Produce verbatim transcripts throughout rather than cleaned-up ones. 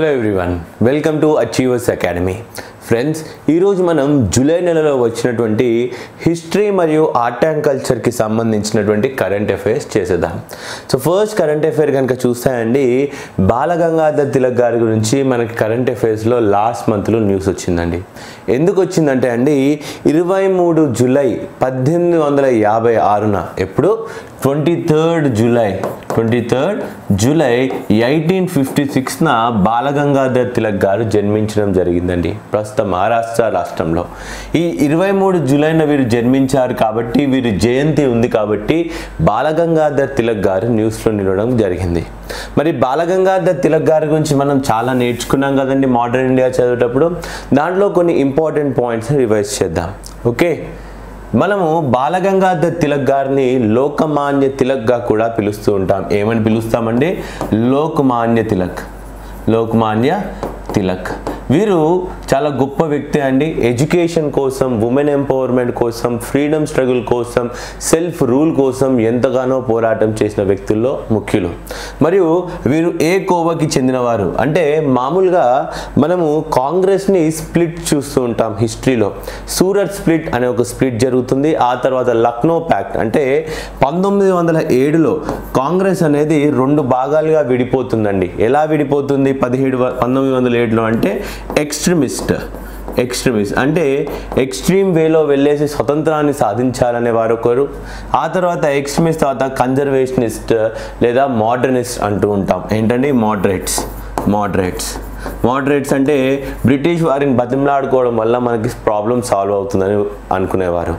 Hello everyone, welcome to achievers academy. Friends, ఈరోజు మనం July నెలలో వచ్చినటువంటి హిస్టరీ మరియు ఆర్ట్ అండ్ కల్చర్కి సంబంధించినటువంటి కరెంట్ అఫైర్స్ చేసేద్దాం. సో ఫస్ట్ కరెంట్ అఫైర్ కనుక చూస్తానండి, బాలగంగాధర్ తిలక్ గారి గురించి మనకి కరెంట్ అఫైర్స్లో లాస్ట్ మంత్లో న్యూస్ వచ్చిందండి. ఎందుకు వచ్చిందంటే అండి, ఇరవై మూడు జూలై పద్దెనిమిది వందల యాభై ఆరున ఎప్పుడు twenty third July twenty third July eighteen fifty సిక్స్న బాలగంగాధర్ తిలక్ గారు జన్మించడం జరిగిందండి ప్రస్తుతం మహారాష్ట్ర రాష్ట్రంలో. ఈ ఇరవై మూడు జూలైన వీరు జన్మించారు కాబట్టి, వీరి జయంతి ఉంది కాబట్టి బాలగంగాధర్ తిలక్ గారు న్యూస్లో నిలవడం జరిగింది. మరి బాలగంగాధర్ తిలక్ గారి గురించి మనం చాలా నేర్చుకున్నాం కదండి మోడర్న్ ఇండియా చదివేటప్పుడు. దాంట్లో కొన్ని ఇంపార్టెంట్ పాయింట్స్ రివైజ్ చేద్దాం. ఓకే, మనము బాలగంగాధర్ తిలక్ గారిని లోకమాన్య తిలక్గా కూడా పిలుస్తూ ఉంటాం. ఏమని పిలుస్తామండి? లోకమాన్య తిలక్. లోకమాన్య తిలక్ వీరు చాలా గొప్ప వ్యక్తి అండి. ఎడ్యుకేషన్ కోసం, ఉమెన్ ఎంపవర్మెంట్ కోసం, ఫ్రీడమ్ స్ట్రగుల్ కోసం, సెల్ఫ్ రూల్ కోసం ఎంతగానో పోరాటం చేసిన వ్యక్తుల్లో ముఖ్యులు. మరియు వీరు ఏ కోవకి చెందినవారు అంటే, మామూలుగా మనము కాంగ్రెస్ని స్ప్లిట్ చూస్తూ ఉంటాం హిస్టరీలో. సూరత్ స్ప్లిట్ అనే ఒక స్ప్లిట్ జరుగుతుంది. ఆ తర్వాత లక్నో ప్యాక్ట్ అంటే పంతొమ్మిది వందల ఏడులో కాంగ్రెస్ అనేది రెండు భాగాలుగా విడిపోతుందండి. ఎలా విడిపోతుంది? పదిహేడు పంతొమ్మిది వందల ఏడులో అంటే ఎక్స్ట్రీమిస్ట్ ఎక్స్ట్రీమిస్ట్ అంటే ఎక్స్ట్రీమ్ వేలో వెళ్ళేసి స్వతంత్రాన్ని సాధించాలనే వారు ఒకరు. ఆ తర్వాత ఎక్స్ట్రీమిస్ట్ తర్వాత కన్జర్వేషనిస్ట్ లేదా మోడర్నిస్ట్ అంటూ ఉంటాం. ఏంటంటే మోడరేట్స్ మోడరేట్స్ మోడరేట్స్ అంటే బ్రిటిష్ వారిని బతిమలాడుకోవడం వల్ల మనకి ప్రాబ్లం సాల్వ్ అవుతుందని అనుకునేవారు.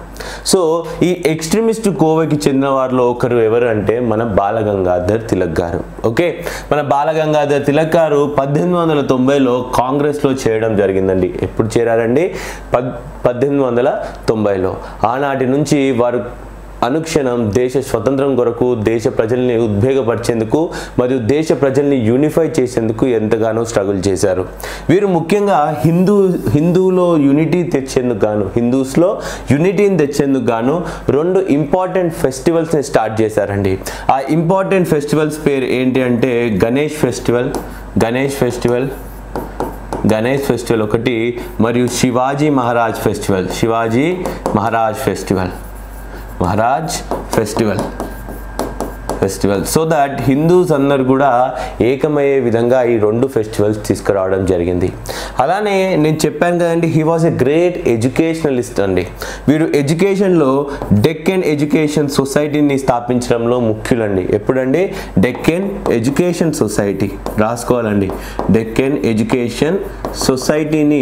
సో ఈ ఎక్స్ట్రీమిస్ట్ కోవకి చెందిన వారిలో ఒకరు ఎవరు అంటే మన బాలగంగాధర్ తిలక్ గారు. ఓకే, మన బాలగంగాధర్ తిలక్ గారు పద్దెనిమిది వందల తొంభైలో కాంగ్రెస్లో చేరడం జరిగిందండి. ఎప్పుడు చేరారండి? పద్ పద్దెనిమిది వందల తొంభైలో. ఆనాటి నుంచి వారు అనుక్షణం దేశ స్వతంత్రం కొరకు, దేశ ప్రజల్ని ఉద్వేగపరిచేందుకు మరియు దేశ ప్రజల్ని యూనిఫై చేసేందుకు ఎంతగానో స్ట్రగుల్ చేశారు. వీరు ముఖ్యంగా హిందూ హిందూలో యూనిటీ తెచ్చేందుకు గాను హిందూస్లో యూనిటీని తెచ్చేందుకు గాను రెండు ఇంపార్టెంట్ ఫెస్టివల్స్ని స్టార్ట్ చేశారండి. ఆ ఇంపార్టెంట్ ఫెస్టివల్స్ పేరు ఏంటి అంటే Ganesh festival Ganesh festival Ganesh festival ఒకటి, మరియు Shivaji Maharaj festival Shivaji Maharaj festival Maharaj festival festival so that Hindus అందరు కూడా ఏకమయ్యే విధంగా ఈ రెండు ఫెస్టివల్స్ తీసుకురావడం జరిగింది. అలానే నేను చెప్పాను కదండి, he was a great educationalist అండి. వీరు ఎడ్యుకేషన్లో డెక్కన్ ఎడ్యుకేషన్ సొసైటీని స్థాపించడంలో ముఖ్యులండి. ఎప్పుడండి? డెక్కన్ ఎడ్యుకేషన్ సొసైటీ, రాసుకోవాలండి. డెక్కన్ ఎడ్యుకేషన్ సొసైటీని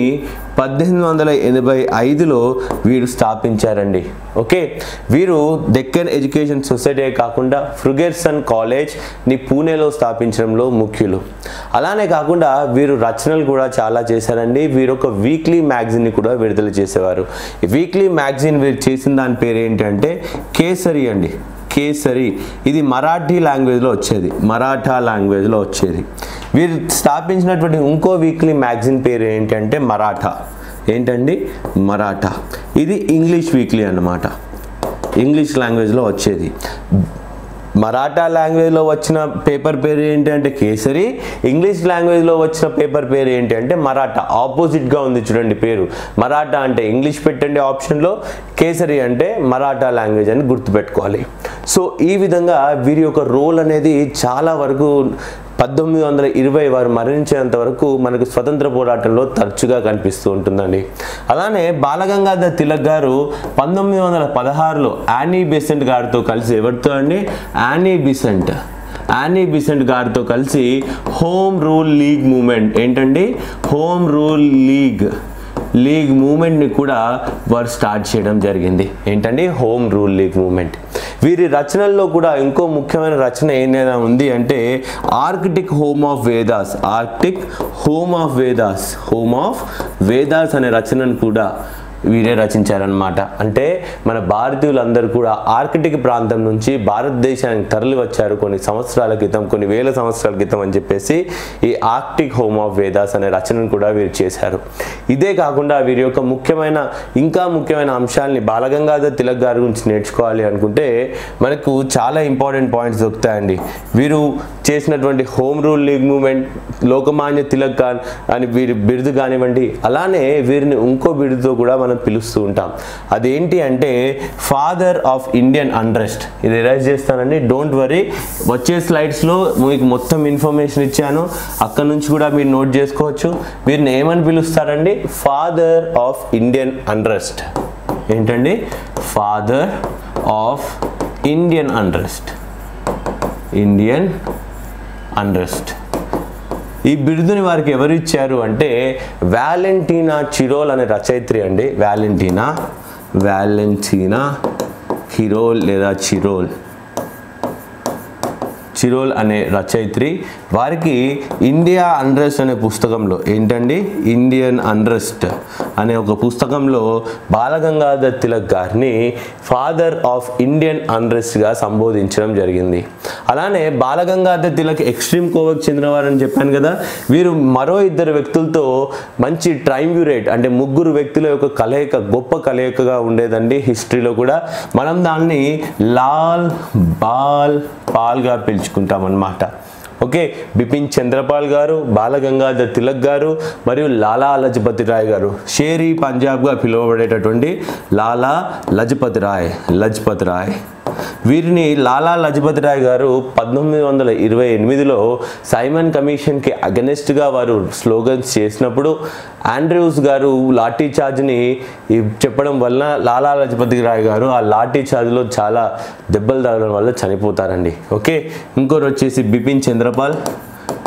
పద్దెనిమిది వందల ఎనభై ఐదులో వీరు స్థాపించారండి. ఓకే, వీరు డెక్కన్ ఎడ్యుకేషన్ సొసైటీ కాకుండా ఫ్రుగెర్సన్ కాలేజ్ని పూణేలో స్థాపించడంలో ముఖ్యులు. అలానే కాకుండా వీరు రచనలు కూడా చాలా చేశారండి. వీరు ఒక వీక్లీ మ్యాగజైన్ని కూడా విడుదల చేసేవారు. వీక్లీ మ్యాగజైన్ వీరు చేసిన దాని పేరు ఏంటంటే కేసరి అండి. కేసరి ఇది మరాఠీ లాంగ్వేజ్లో వచ్చేది మరాఠా లాంగ్వేజ్లో వచ్చేది వీరు స్థాపించినటువంటి ఇంకో వీక్లీ మ్యాగజైన్ పేరు ఏంటంటే మరాఠా ఏంటండి మరాఠా ఇది ఇంగ్లీష్ వీక్లీ అన్నమాట. ఇంగ్లీష్ లాంగ్వేజ్లో వచ్చేది. మరాఠా లాంగ్వేజ్లో వచ్చిన పేపర్ పేరు ఏంటంటే కేసరి, ఇంగ్లీష్ లాంగ్వేజ్లో వచ్చిన పేపర్ పేరు ఏంటి అంటే మరాఠా. ఆపోజిట్గా ఉంది చూడండి పేరు. మరాఠా అంటే ఇంగ్లీష్ పెట్టండి ఆప్షన్లో, కేసరి అంటే మరాఠా లాంగ్వేజ్ అని గుర్తుపెట్టుకోవాలి. సో ఈ విధంగా వీరి యొక్క రోల్ అనేది చాలా వరకు పద్దెనిమిది వందల ఇరవై వారు మరణించేంత వరకు మనకు స్వతంత్ర పోరాటంలో తరచుగా కనిపిస్తూ ఉంటుందండి. అలానే బాలగంగాధర్ తిలక్ గారు పంతొమ్మిది వందల పదహారులో యానీ బెసెంట్ గారితో కలిసి ఎవరితో అండి యానీ బెసెంట్ యానీ బెసెంట్ గారితో కలిసి హోమ్ రూల్ లీగ్ మూమెంట్ ఏంటండి హోమ్ రూల్ లీగ్ లీగ్ మూమెంట్ని కూడా వారు స్టార్ట్ చేయడం జరిగింది. ఏంటండి హోమ్ రూల్ లీగ్ మూమెంట్ వీరి రచనల్లో కూడా ఇంకో ముఖ్యమైన రచన ఏదైనా ఉంది అంటే Arctic home of Vedas Arctic home of Vedas home of Vedas అనే రచనను కూడా వీరే రచించారన్నమాట। అంటే మన భారతీయులందరూ కూడా ఆర్కిటిక్ ప్రాంతం నుంచి భారతదేశానికి తరలి వచ్చారు కొన్ని సంవత్సరాల క్రితం, కొన్ని వేల సంవత్సరాల క్రితం అని చెప్పేసి ఈ ఆర్కిటిక్ హోమ్ ఆఫ్ వేదాస్ అనే రచనను కూడా వీరు చేశారు. ఇదే కాకుండా వీరి యొక్క ముఖ్యమైన ఇంకా ముఖ్యమైన అంశాలని బాలగంగాధర్ తిలక్ గారి గురించి నేర్చుకోవాలి అనుకుంటే మనకు చాలా ఇంపార్టెంట్ పాయింట్స్ దొరుకుతాయండి. వీరు చేసినటువంటి home rule league movement, Lokmanya Tilak గారు అని వీరి బిరుదు కానివ్వండి, అలానే వీరిని ఇంకో బిరుదుతో కూడా మనం పిలుస్తూ ఉంటాం. అదేంటి అంటే ఫాదర్ ఆఫ్ ఇండియన్ అన్రెస్ట్. ఇది రిలైజ్ చేస్తానండి, డోంట్ వరీ, వచ్చే స్లైడ్స్లో మీకు మొత్తం ఇన్ఫర్మేషన్ ఇచ్చాను, అక్కడ నుంచి కూడా మీరు నోట్ చేసుకోవచ్చు. వీరిని ఏమని పిలుస్తారండి? Father of Indian unrest. ఏంటండి? Father of Indian unrest, Indian unrest. ఈ బిరుదుని వారికి ఎవరు ఇచ్చారు అంటే వాలెంటీనా చిరోల్ అనే రచయిత్రి అండి. వాలెంటీనా వాలెంటీనా హిరోల్ లేదా చిరోల్ చిరోల్ అనే రచయిత్రి వారికి ఇండియా అన్రెస్ట్ అనే పుస్తకంలో, ఏంటండి, ఇండియన్ అన్రెస్ట్ అనే ఒక పుస్తకంలో బాలగంగాధర్ తిలక్ గారిని ఫాదర్ ఆఫ్ ఇండియన్ అన్రెస్ట్గా సంబోధించడం జరిగింది. అలానే బాలగంగాధర్ తిలక్ ఎక్స్ట్రీమ్ కోవకు చెందినవారని చెప్పాను కదా, వీరు మరో ఇద్దరు వ్యక్తులతో మంచి ట్రైమ్యూరేట్ అంటే ముగ్గురు వ్యక్తుల యొక్క కలయిక, గొప్ప కలయికగా ఉండేదండి హిస్టరీలో కూడా. మనం దాన్ని లాల్ బాల్ పాల్గా పిలుచుకుంటాం అన్నమాట. ఓకే, బిపిన్ చంద్రపాల్ గారు, బాలగంగాధర్ తిలక్ గారు మరియు లాలా లజపతి రాయ్ గారు, షేరీ పంజాబ్గా పిలువబడేటటువంటి లాలా లజపతి రాయ్ లజపతి రాయ్ వీరిని లాలా లజపతి రాయ్ గారు పద్దెనిమిది వందల ఇరవై ఎనిమిదిలో సైమన్ కమిషన్కి అగెనిస్ట్గా వారు స్లోగన్స్ చేసినప్పుడు ఆండ్రూస్ గారు లాఠీ చార్జ్ని చెప్పడం వలన లాలా లజపతి రాయ్ గారు ఆ లాఠీ చార్జ్లో చాలా దెబ్బలు తగలడం వల్ల చనిపోతారండి. ఓకే, ఇంకోరు వచ్చేసి బిపిన్ చంద్రపాల్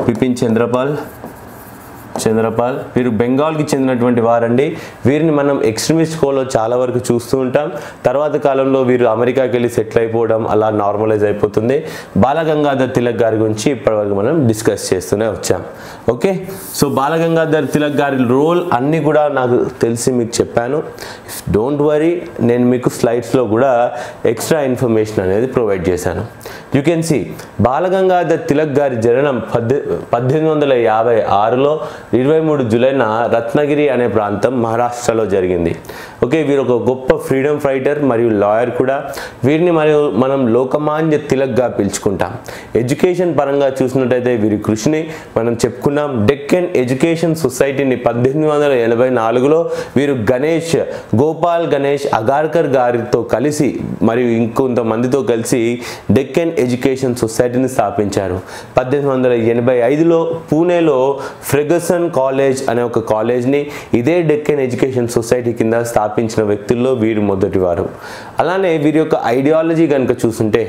బిపిన్ చంద్రపాల్ చంద్రపాల్ వీరు బెంగాల్కి చెందినటువంటి వారండి. వీరిని మనం ఎక్స్ట్రీమిస్ట్ కోలో చాలా వరకు చూస్తూ ఉంటాం. తర్వాత కాలంలో వీరు అమెరికాకి వెళ్ళి సెటిల్ అయిపోవడం అలా నార్మలైజ్ అయిపోతుంది. బాలగంగాధర్ తిలక్ గారి గురించి ఇప్పటివరకు మనం డిస్కస్ చేస్తూనే వచ్చాం. ఓకే, సో బాలగంగాధర్ తిలక్ గారి రోల్ అన్నీ కూడా నాకు తెలిసి మీకు చెప్పాను. డోంట్ వరీ, నేను మీకు స్లైడ్స్లో కూడా ఎక్స్ట్రా ఇన్ఫర్మేషన్ అనేది ప్రొవైడ్ చేశాను. You can see Balgangadhar Tilak గారి జననం పద్దె పద్దెనిమిది వందల యాభై ఆరులో ఇరవై మూడు జూలైన రత్నగిరి అనే ప్రాంతం మహారాష్ట్రలో జరిగింది. ఓకే, వీరు ఒక గొప్ప ఫ్రీడమ్ ఫైటర్ మరియు లాయర్ కూడా. వీరిని మరియు మనం లోకమాన్య తిలక్గా పిలుచుకుంటాం. ఎడ్యుకేషన్ పరంగా చూసినట్టయితే వీరి కృషిని మనం చెప్పుకున్నాం. డెక్కన్ ఎడ్యుకేషన్ సొసైటీని పద్దెనిమిది వందల ఎనభై నాలుగులో వీరు గణేష్ గోపాల్ గణేష్ అగార్కర్ గారితో కలిసి మరియు ఇంకొంతమందితో కలిసి డెక్కన్ ఎడ్యుకేషన్ సొసైటీని స్థాపించారు. పద్దెనిమిది వందల ఎనభై ఐదులో పూణేలో ఫెర్గసన్ కాలేజ్ అనే ఒక కాలేజ్ని ఇదే డెక్కన్ ఎడ్యుకేషన్ సొసైటీ కింద స్థాపించిన వ్యక్తుల్లో వీరు మొదటివారు. అలానే వీరి యొక్క ఐడియాలజీ కనుక చూస్తుంటే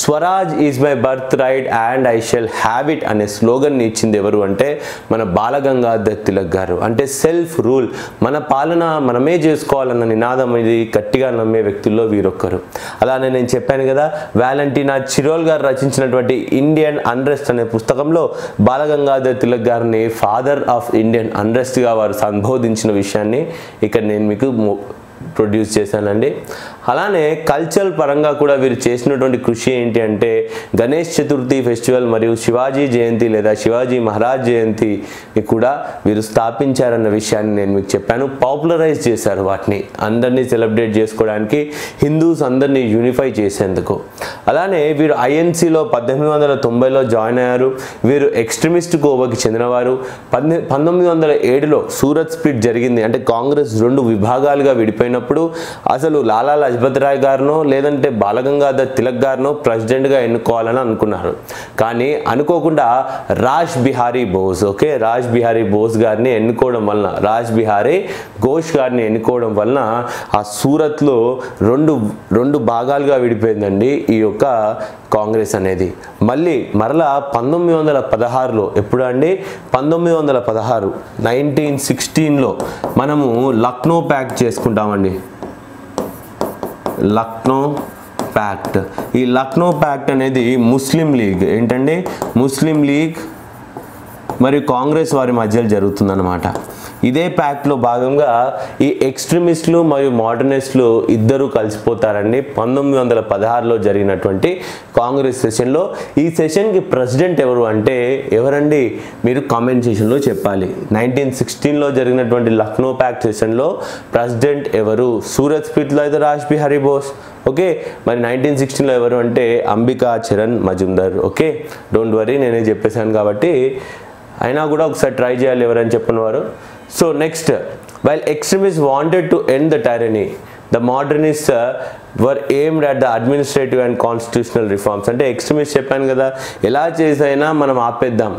Swaraj is my birth right and I shall have it అనే స్లోగన్ని ఇచ్చింది ఎవరు అంటే మన బాలగంగాధర్ తిలక్ గారు. అంటే సెల్ఫ్ రూల్, మన పాలన మనమే చేసుకోవాలన్న నినాదం ఇది గట్టిగా నమ్మే వ్యక్తుల్లో వీరొక్కరు. అలానే నేను చెప్పాను కదా వాలెంటీనా చిరోల్ గారు రచించినటువంటి ఇండియన్ అన్రెస్ట్ అనే పుస్తకంలో బాలగంగాధర్ తిలక్ గారిని ఫాదర్ ఆఫ్ ఇండియన్ అన్రెస్ట్గా వారు సంబోధించిన విషయాన్ని ఇక్కడ నేను మీకు ప్రొడ్యూస్ చేశానండి. అలానే కల్చరల్ పరంగా కూడా వీరు చేసినటువంటి కృషి ఏంటి అంటే గణేష్ చతుర్థి ఫెస్టివల్ మరియు శివాజీ జయంతి లేదా శివాజీ మహారాజ్ జయంతిని కూడా వీరు స్థాపించారన్న విషయాన్ని నేను మీకు చెప్పాను. పాపులరైజ్ చేశారు వాటిని, అందరినీ సెలబ్రేట్ చేసుకోవడానికి, హిందూస్ అందరినీ యూనిఫై చేసేందుకు. అలానే వీరు ఐఎన్సీలో పద్దెనిమిది వందల తొంభైలో జాయిన్ అయ్యారు. వీరు ఎక్స్ట్రీమిస్ట్ కోవకి చెందినవారు. పద్దె పంతొమ్మిది వందల ఏడులో సూరత్ స్ప్లిట్ జరిగింది. అంటే కాంగ్రెస్ రెండు విభాగాలుగా విడిపోయినప్పుడు అసలు లాలా లజపతి రాయ్ గారినో లేదంటే బాలగంగాధర్ తిలక్ గారినో ప్రెసిడెంట్గా ఎన్నుకోవాలని అనుకున్నారు. కానీ అనుకోకుండా రాజ్ బిహారీ బోస్ ఓకే రాజ్ బిహారీ బోస్ గారిని ఎన్నుకోవడం వలన రాజ్ బిహారీ ఘోష్ గారిని ఎన్నుకోవడం వలన ఆ సూరత్లో రెండు రెండు భాగాలుగా విడిపోయిందండి ఈ యొక్క కాంగ్రెస్ అనేది. మళ్ళీ మరలా పంతొమ్మిది వందల పదహారులో ఎప్పుడు అండి పంతొమ్మిది వందల పదహారు నైన్టీన్ సిక్స్టీన్లో మనము లక్నో ప్యాక్ట్ చేసుకుంటామండి. లక్నో ప్యాక్ట్ ఈ లక్నో ప్యాక్ట్ అనేది ముస్లిం లీగ్ ఏంటండి ముస్లిం లీగ్ మరియు కాంగ్రెస్ వారి మధ్యలో జరుగుతుందన్నమాట. ఇదే ప్యాక్ట్లో భాగంగా ఈ ఎక్స్ట్రీమిస్టులు మరియు మోడర్నిస్టులు ఇద్దరు కలిసిపోతారండి. పంతొమ్మిది వందల పదహారులో జరిగినటువంటి కాంగ్రెస్ సెషన్లో ఈ సెషన్కి ప్రెసిడెంట్ ఎవరు అంటే ఎవరండి మీరు కామెంట్ సెషన్లో చెప్పాలి. నైన్టీన్ సిక్స్టీన్లో జరిగినటువంటి లక్నో ప్యాక్ట్ సెషన్లో ప్రెసిడెంట్ ఎవరు? సూరత్ స్పీట్లో అయితే రాజ్ బిహారీ బోస్. ఓకే, మరి నైన్టీన్ సిక్స్టీన్లో ఎవరు అంటే Ambika Charan Majumdar. Okay, don't worry, నేనే చెప్పేశాను కాబట్టి అయినా కూడా ఒకసారి ట్రై చేయాలి ఎవరని చెప్పినవారు. So next, while extremist wanted to end the tyranny, the modernist were aimed at the administrative and constitutional reforms. అంటే ఎక్స్ట్రీమిస్ట్ చెప్పాను కదా, ఎలా చేసైనా మనం ఆపేద్దాం,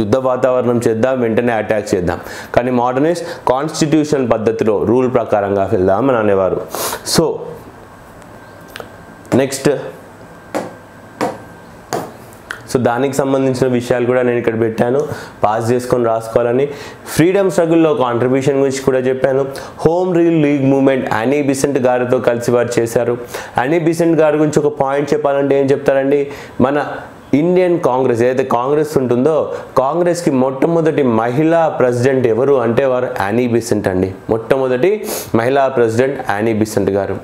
యుద్ధ వాతావరణం చేద్దాం, వెంటనే అటాక్ చేద్దాం. కానీ మోడర్నిస్ట్ కాన్స్టిట్యూషన్ పద్ధతిలో రూల్ ప్రకారంగా వెళ్దాం అని అనేవారు. సో నెక్స్ట్, సో దానికి సంబంధించిన విషయాలు కూడా నేను ఇక్కడ పెట్టాను, పాస్ చేసుకొని రాసుకోవాలని. ఫ్రీడమ్ స్ట్రగుల్లో కాంట్రిబ్యూషన్ గురించి కూడా చెప్పాను. Home rule league movement Annie Besant గారితో కలిసి వారు చేశారు. యానీ బెసెంట్ గారి గురించి ఒక పాయింట్ చెప్పాలంటే ఏం చెప్తారండి, మన ఇండియన్ కాంగ్రెస్ ఏదైతే కాంగ్రెస్ ఉంటుందో కాంగ్రెస్కి మొట్టమొదటి మహిళా ప్రెసిడెంట్ ఎవరు అంటే వారు యానీ బెసెంట్ అండి. మొట్టమొదటి మహిళా ప్రెసిడెంట్ యానీ బెసెంట్ గారు.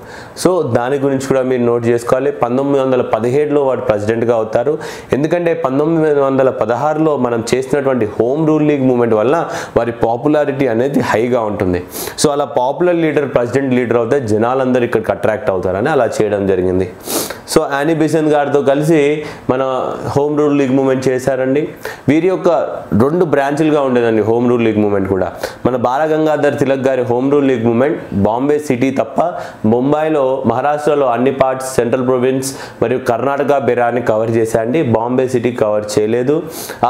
సో దాని గురించి కూడా మీరు నోట్ చేసుకోవాలి. పంతొమ్మిది వందల పదిహేడులో వారు ప్రెసిడెంట్గా అవుతారు. ఎందుకంటే పంతొమ్మిది వందల పదహారులో మనం చేసినటువంటి హోమ్ రూల్ లీగ్ మూవ్మెంట్ వల్ల వారి పాపులారిటీ అనేది హైగా ఉంటుంది. సో అలా పాపులర్ లీడర్ ప్రెసిడెంట్ లీడర్ అవుతే జనాలందరూ ఇక్కడికి అట్రాక్ట్ అవుతారని అలా చేయడం జరిగింది. సో యానీ బెసెంట్ గారితో కలిసి మన హోమ్ రూల్ లీగ్ మూవ్మెంట్ చేశారండి. వీరి యొక్క రెండు బ్రాంచ్లుగా ఉండేదండి హోమ్ రూల్ లీగ్ మూవ్మెంట్ కూడా. మన బాల గంగాధర్ తిలక్ గారి home rule league movement Bombay city తప్ప ముంబైలో, మహారాష్ట్రలో అన్ని పార్ట్స్, సెంట్రల్ ప్రొవిన్స్ మరియు కర్ణాటక బెరాన్ని కవర్ చేశారండి. బాంబే సిటీ కవర్ చేయలేదు.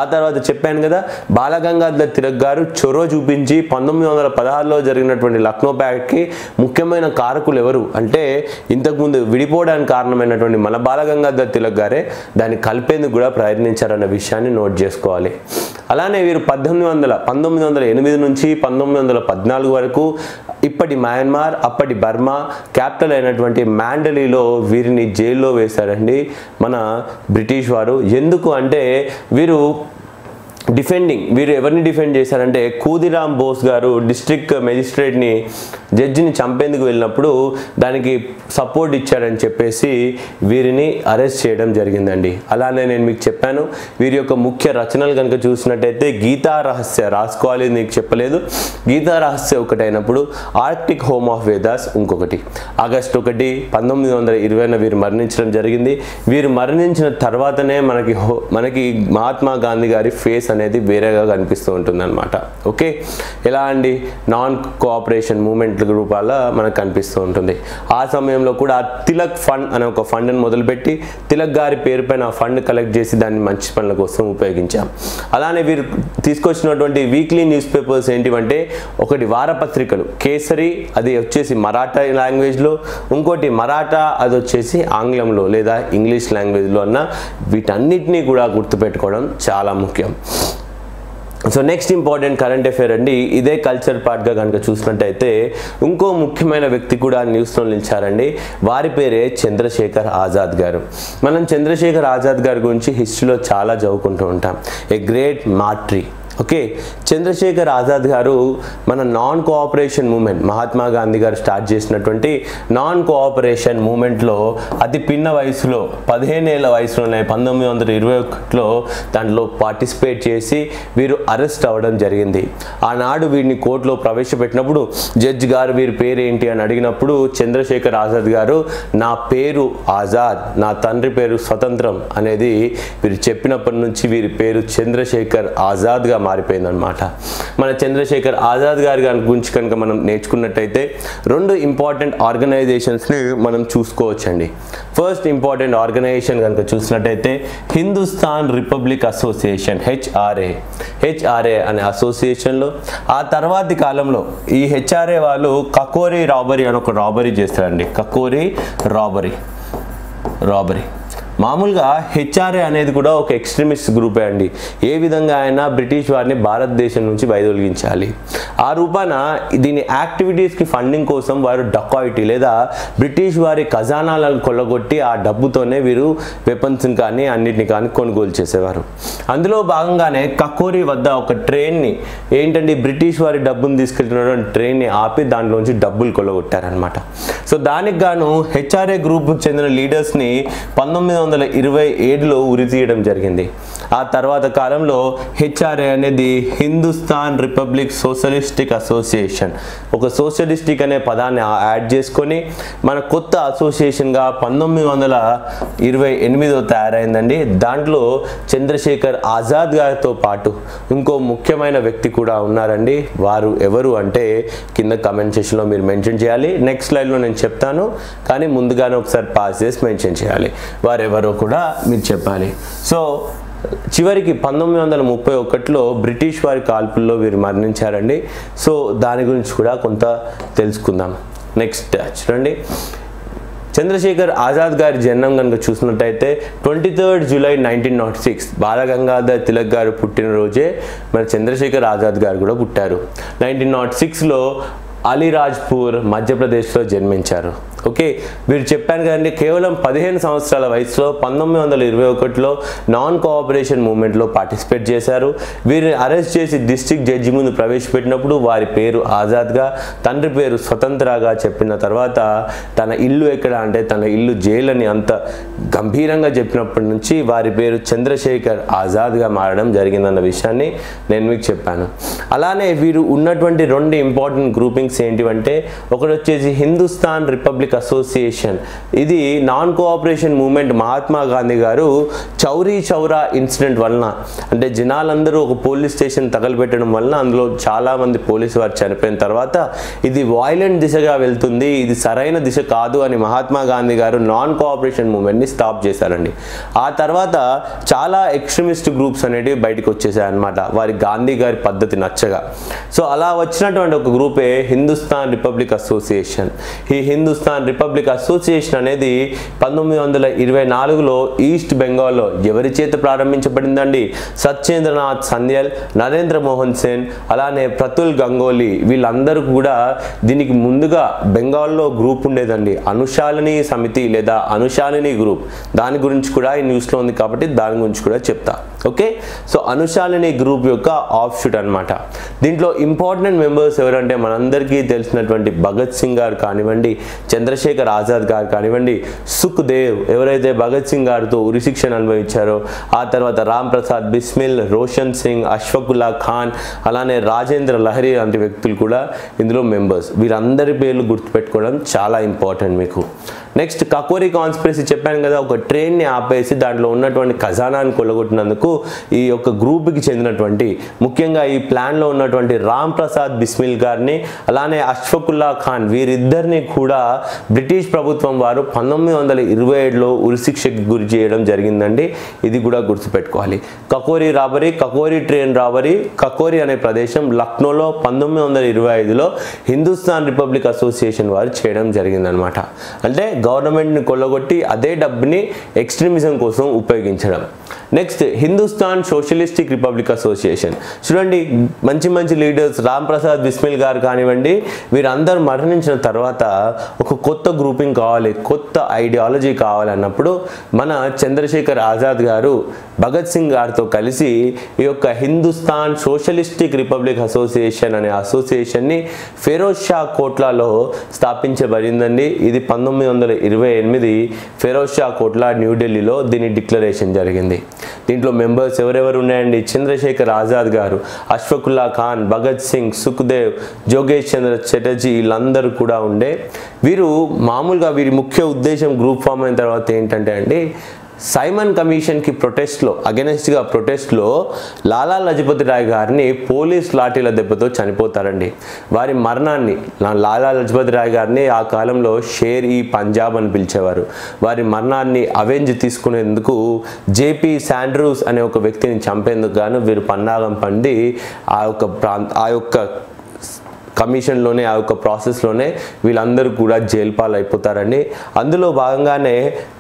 ఆ తర్వాత చెప్పాను కదా, బాల గంగాధర్ తిలక్ గారు చొరవ చూపించి పంతొమ్మిది వందల పదహారులో జరిగినటువంటి లక్నో ప్యాక్ట్కి ముఖ్యమైన కారకులు ఎవరు అంటే ఇంతకుముందు విడిపోవడానికి కారణమైనటువంటి మన బాల గంగాధర్ తిలక్ గారే దాన్ని కలిపి కూడా ప్రయత్నించారన్న విషయాన్ని నోట్ చేసుకోవాలి. అలానే వీరు పద్దెనిమిది వందల పంతొమ్మిది వందల ఎనిమిది నుంచి పంతొమ్మిది వందల పద్నాలుగు వరకు ఇప్పటి మయన్మార్, అప్పటి బర్మా క్యాపిటల్ అయినటువంటి మ్యాండలీలో వీరిని జైల్లో వేశారండి మన బ్రిటిష్ వారు. ఎందుకు అంటే వీరు డిఫెండింగ్ వీరు ఎవరిని డిఫెండ్ చేశారంటే కూదిరామ్ బోస్ గారు డిస్ట్రిక్ట్ మెజిస్ట్రేట్ని, జడ్జిని చంపేందుకు వెళ్ళినప్పుడు దానికి సపోర్ట్ ఇచ్చారని చెప్పేసి వీరిని అరెస్ట్ చేయడం జరిగిందండి. అలానే నేను మీకు చెప్పాను వీరి యొక్క ముఖ్య రచనలు కనుక చూసినట్టయితే గీతా రహస్య రాసుకోవాలి, మీకు చెప్పలేదు. గీతా రహస్య ఒకటైనప్పుడు ఆర్కిటిక్ హోమ్ ఆఫ్ వేదాస్ ఇంకొకటి. ఆగస్టు ఒకటి పంతొమ్మిది వందల ఇరవైన వీరు మరణించడం జరిగింది. వీరు మరణించిన తర్వాతనే మనకి మనకి మహాత్మా గాంధీ గారి ఫేస్ అనేది వేరేగా కనిపిస్తూ ఉంటుంది అనమాట. ఓకే, ఎలా అండి నాన్ కోఆపరేషన్ మూవ్మెంట్ రూపాల మనకు కనిపిస్తూ ఉంటుంది. ఆ సమయంలో కూడా తిలక్ ఫండ్ అనే ఒక ఫండ్ని మొదలుపెట్టి తిలక్ గారి పేరు పైన ఆ ఫండ్ కలెక్ట్ చేసి దాన్ని మంచి పనుల కోసం ఉపయోగించాం. అలానే వీరు తీసుకొచ్చినటువంటి వీక్లీ న్యూస్ పేపర్స్ ఏంటివంటే ఒకటి వారపత్రికలు, కేసరి అది వచ్చేసి మరాఠా లాంగ్వేజ్లో, ఇంకోటి మరాఠా అది వచ్చేసి ఆంగ్లంలో లేదా ఇంగ్లీష్ లాంగ్వేజ్లో అన్న. వీటన్నిటినీ కూడా గుర్తుపెట్టుకోవడం చాలా ముఖ్యం. So next important current affair అండి. ఇదే కల్చర్ పార్ట్గా కనుక చూసినట్టయితే ఇంకో ముఖ్యమైన వ్యక్తి కూడా న్యూస్లో నిలిచారండి. వారి పేరే చంద్రశేఖర్ ఆజాద్ గారు. మనం చంద్రశేఖర్ ఆజాద్ గారి గురించి హిస్టరీలో చాలా చదువుకుంటూ ఉంటాం. A great martyr. Okay, Chandrashekhar Azad గారు మన non cooperation movement, Mahatma Gandhi గారు స్టార్ట్ చేసినటువంటి నాన్ కోఆపరేషన్ మూవ్మెంట్లో అతి పిన్న వయసులో పదిహేనేళ్ళ వయసులోనే పంతొమ్మిది వందల ఇరవై ఒకటిలో దాంట్లో పార్టిసిపేట్ చేసి వీరు అరెస్ట్ అవ్వడం జరిగింది. ఆనాడు వీరిని కోర్టులో ప్రవేశపెట్టినప్పుడు జడ్జి గారు వీరి పేరు ఏంటి అని అడిగినప్పుడు చంద్రశేఖర్ ఆజాద్ గారు నా పేరు ఆజాద్, నా తండ్రి పేరు స్వతంత్రం అనేది వీరు చెప్పినప్పటి నుంచి వీరి పేరు చంద్రశేఖర్ ఆజాద్గా మారిపోయిందనమాట. మన చంద్రశేఖర్ ఆజాద్ గారి గురించి కనుక మనం నేర్చుకున్నట్టయితే రెండు ఇంపార్టెంట్ ఆర్గనైజేషన్స్ని మనం చూసుకోవచ్చండి. ఫస్ట్ ఇంపార్టెంట్ ఆర్గనైజేషన్ కనుక చూసినట్టయితే Hindustan republic association HRA HRA అనే అసోసియేషన్లో. ఆ తర్వాతి కాలంలో ఈ హెచ్ఆర్ఏ వాళ్ళు కకోరి రాబరీ అని ఒక రాబరీ చేస్తారండి. కకోరి రాబరీ రాబరీ మామూలుగా హెచ్ఆర్ఏ అనేది కూడా ఒక ఎక్స్ట్రీమిస్ట్ గ్రూపే అండి. ఏ విధంగా అయినా బ్రిటిష్ వారిని భారతదేశం నుంచి బయదొలగించాలి. ఆ రూపాన దీని యాక్టివిటీస్కి ఫండింగ్ కోసం వారు డకాయిటీ లేదా బ్రిటిష్ వారి ఖజానాలను కొల్లగొట్టి ఆ డబ్బుతోనే వీరు వెపన్స్ని కానీ అన్నిటిని కానీ కొనుగోలు చేసేవారు. అందులో భాగంగానే కకోరి వద్ద ఒక ట్రైన్ని ఏంటంటే బ్రిటిష్ వారి డబ్బును తీసుకెళ్తున్నటువంటి ట్రైన్ని ఆపి దాంట్లోంచి డబ్బులు కొల్లగొట్టారనమాట. సో దానికి గాను హెచ్ఆర్ఏ గ్రూప్కు చెందిన లీడర్స్ని పంతొమ్మిది వందల ఇరవై ఏడులో ఉరి తీయడం జరిగింది. ఆ తర్వాత కాలంలో హెచ్ఆర్ఏ అనేది హిందుస్థాన్ రిపబ్లిక్ సోషలిస్టిక్ అసోసియేషన్, ఒక సోషలిస్టిక్ అనే పదాన్ని యాడ్ చేసుకొని మన కొత్త అసోసియేషన్గా పంతొమ్మిది వందల ఇరవై ఎనిమిదో తయారైందండి. దాంట్లో చంద్రశేఖర్ ఆజాద్ గారితో పాటు ఇంకో ముఖ్యమైన వ్యక్తి కూడా ఉన్నారండి. వారు ఎవరు అంటే కింద కమెంట్ సెక్షన్లో మీరు మెన్షన్ చేయాలి. నెక్స్ట్ స్లైడ్లో నేను చెప్తాను, కానీ ముందుగానే ఒకసారి పాస్ చేసి మెన్షన్ చేయాలి వారెవరో కూడా మీరు చెప్పాలి. సో చివరికి పంతొమ్మిది వందల ముప్పై ఒకటిలో బ్రిటిష్ వారి కాల్పుల్లో వీరు మరణించారండి. సో దాని గురించి కూడా కొంత తెలుసుకుందాం. నెక్స్ట్ చూడండి, చంద్రశేఖర్ ఆజాద్ గారి జన్మం కనుక చూసినట్టయితే twenty third July nineteen nought six Balgangadhar Tilak గారు పుట్టినరోజే మన చంద్రశేఖర్ ఆజాద్ గారు కూడా పుట్టారు. నైన్టీన్ నాట్ సిక్స్లో అలీరాజ్పూర్ మధ్యప్రదేశ్లో జన్మించారు. ఓకే, వీరు చెప్పాను కదండి, కేవలం పదిహేను సంవత్సరాల వయసులో పంతొమ్మిది వందల ఇరవై ఒకటిలో నాన్ కోఆపరేషన్ మూవ్మెంట్లో పార్టిసిపేట్ చేశారు. వీరిని అరెస్ట్ చేసి డిస్ట్రిక్ట్ జడ్జి ముందు ప్రవేశపెట్టినప్పుడు వారి పేరు ఆజాద్గా, తండ్రి పేరు స్వతంత్రగా చెప్పిన తర్వాత తన ఇల్లు ఎక్కడ అంటే తన ఇల్లు జైలు అని అంత గంభీరంగా చెప్పినప్పటి నుంచి వారి పేరు చంద్రశేఖర్ ఆజాద్గా మారడం జరిగిందన్న విషయాన్ని నేను మీకు చెప్పాను. అలానే వీరు ఉన్నటువంటి రెండు ఇంపార్టెంట్ గ్రూపింగ్స్ ఏంటివంటే, ఒకటి వచ్చేసి హిందుస్థాన్ రిపబ్లిక్ అసోసియేషన్. ఇది non cooperation movement Mahatma Gandhi గారు చౌరీ చౌరా ఇన్సిడెంట్ వలన, అంటే జనాలందరూ ఒక పోలీస్ స్టేషన్ తగలబెట్టడం వలన అందులో చాలామంది పోలీసు వారు చనిపోయిన తర్వాత ఇది వైలెంట్ దిశగా వెళ్తుంది, ఇది సరైన దిశ కాదు అని మహాత్మా గాంధీ గారు నాన్ కోఆపరేషన్ మూవ్మెంట్ని స్టాప్ చేశారండి. ఆ తర్వాత చాలా ఎక్స్ట్రీమిస్ట్ గ్రూప్స్ అనేవి బయటకు వచ్చేసాయన్నమాట, వారి గాంధీ గారి పద్ధతి నచ్చగా. సో అలా వచ్చినటువంటి ఒక గ్రూపే హిందుస్థాన్ రిపబ్లిక్ అసోసియేషన్. ఈ హిందుస్థాన్ రిపబ్లిక్ అసోసియేషన్ అనేది పంతొమ్మిది వందల ఇరవై నాలుగులో ఈస్ట్ బెంగాల్లో ఎవరి చేత ప్రారంభించబడిందండి? సత్యేంద్రనాథ్ సంధ్యల్, నరేంద్ర మోహన్ సేన్, అలానే ప్రతుల్ గంగోలీ వీళ్ళందరూ కూడా. దీనికి ముందుగా బెంగాల్లో గ్రూప్ ఉండేదండి, అనుశాలిని సమితి లేదా అనుశాలిని గ్రూప్. దాని గురించి కూడా ఈ న్యూస్లో ఉంది కాబట్టి దాని గురించి కూడా చెప్తా. ఓకే, సో అనుశాలిని గ్రూప్ యొక్క ఆఫ్ షూట్ అనమాట. దీంట్లో ఇంపార్టెంట్ మెంబర్స్ ఎవరంటే మనందరికీ తెలిసినటువంటి భగత్ సింగ్ గారు కానివ్వండి, చంద్రశేఖర్ ఆజాద్ గారు కానివ్వండి, సుఖ్దేవ్ ఎవరైతే భగత్ సింగ్ గారితో ఉరిశిక్షను అనుభవించారో, ఆ తర్వాత రామ్ ప్రసాద్ బిస్మిల్, రోషన్ సింగ్, అష్ఫకుల్లా ఖాన్, అలానే రాజేంద్ర లహరి లాంటి వ్యక్తులు కూడా ఇందులో మెంబర్స్. వీరందరి పేర్లు గుర్తుపెట్టుకోవడం చాలా ఇంపార్టెంట్ మీకు. నెక్స్ట్ కకోరి కాన్స్పిరసీ చెప్పాను కదా, ఒక ట్రైన్ని ఆపేసి దాంట్లో ఉన్నటువంటి ఖజానాన్ని కొల్లగొట్టినందుకు ఈ యొక్క గ్రూప్కి చెందినటువంటి, ముఖ్యంగా ఈ ప్లాన్లో ఉన్నటువంటి రామ్ ప్రసాద్ బిస్మిల్ గారిని అలానే అష్ఫకుల్లా ఖాన్ వీరిద్దరిని కూడా బ్రిటిష్ ప్రభుత్వం వారు పంతొమ్మిది వందల ఇరవై ఏడులో ఉరిశిక్షకు గురి చేయడం జరిగిందండి. ఇది కూడా గుర్తుపెట్టుకోవాలి. Kakori robbery, Kakori train robbery. Kakori అనే ప్రదేశం లక్నోలో పంతొమ్మిది వందల ఇరవై ఐదులో హిందుస్థాన్ రిపబ్లిక్ అసోసియేషన్ వారు చేయడం జరిగిందనమాట. అంటే గవర్నమెంట్ని కొల్లగొట్టి అదే డబ్బుని ఎక్స్ట్రీమిజం కోసం ఉపయోగించడం. Next Hindustan socialistic republic association. చూడండి, మంచి మంచి లీడర్స్ రామ్ ప్రసాద్ బిస్మిల్ గారు కానివ్వండి, వీరందరూ మరణించిన తర్వాత ఒక కొత్త గ్రూపింగ్ కావాలి, కొత్త ఐడియాలజీ కావాలన్నప్పుడు మన చంద్రశేఖర్ ఆజాద్ గారు భగత్ సింగ్ గారితో కలిసి ఈ యొక్క హిందుస్థాన్ సోషలిస్టిక్ రిపబ్లిక్ అసోసియేషన్ అనే అసోసియేషన్ని ఫెరోజ్ షా కోట్లాలో స్థాపించబడిందండి. ఇది పంతొమ్మిది వందల ఇరవై ఎనిమిది ఫెరోజ్ షా కోట్లా న్యూఢిల్లీలో దీని డిక్లరేషన్ జరిగింది. దీంట్లో మెంబర్స్ ఎవరెవరు ఉన్నాయండి? చంద్రశేఖర్ ఆజాద్ గారు, అష్ఫకుల్లా ఖాన్, భగత్ సింగ్, సుఖ్దేవ్, జోగేష్ చంద్ర చటర్జీ వీళ్ళందరూ కూడా ఉండే. వీరు మామూలుగా వీరి ముఖ్య ఉద్దేశం గ్రూప్ ఫామ్ అయిన తర్వాత ఏంటంటే అండి, సైమన్ కమిషన్కి ప్రొటెస్ట్లో అగెనెస్ట్గా ప్రొటెస్ట్లో లాలా లజపతి రాయ్ గారిని పోలీస్ లాఠీల దెబ్బతో చనిపోతారండి. వారి మరణాన్ని లాలా లజపతి రాయ్ గారిని ఆ కాలంలో షేర్ ఈ పంజాబ్ అని పిలిచేవారు. వారి మరణాన్ని అవెంజ్ తీసుకునేందుకు జేపీ శాండ్రూస్ అనే ఒక వ్యక్తిని చంపేందుకు గాను వీరు పన్నాగం పండి ఆ యొక్క ప్రాంత ఆ యొక్క కమిషన్ లోనే ఆ ఒక ప్రాసెస్ లోనే వీళ్ళందరూ కూడా జైలు పాలైపోతారండి. అందులో భాగంగానే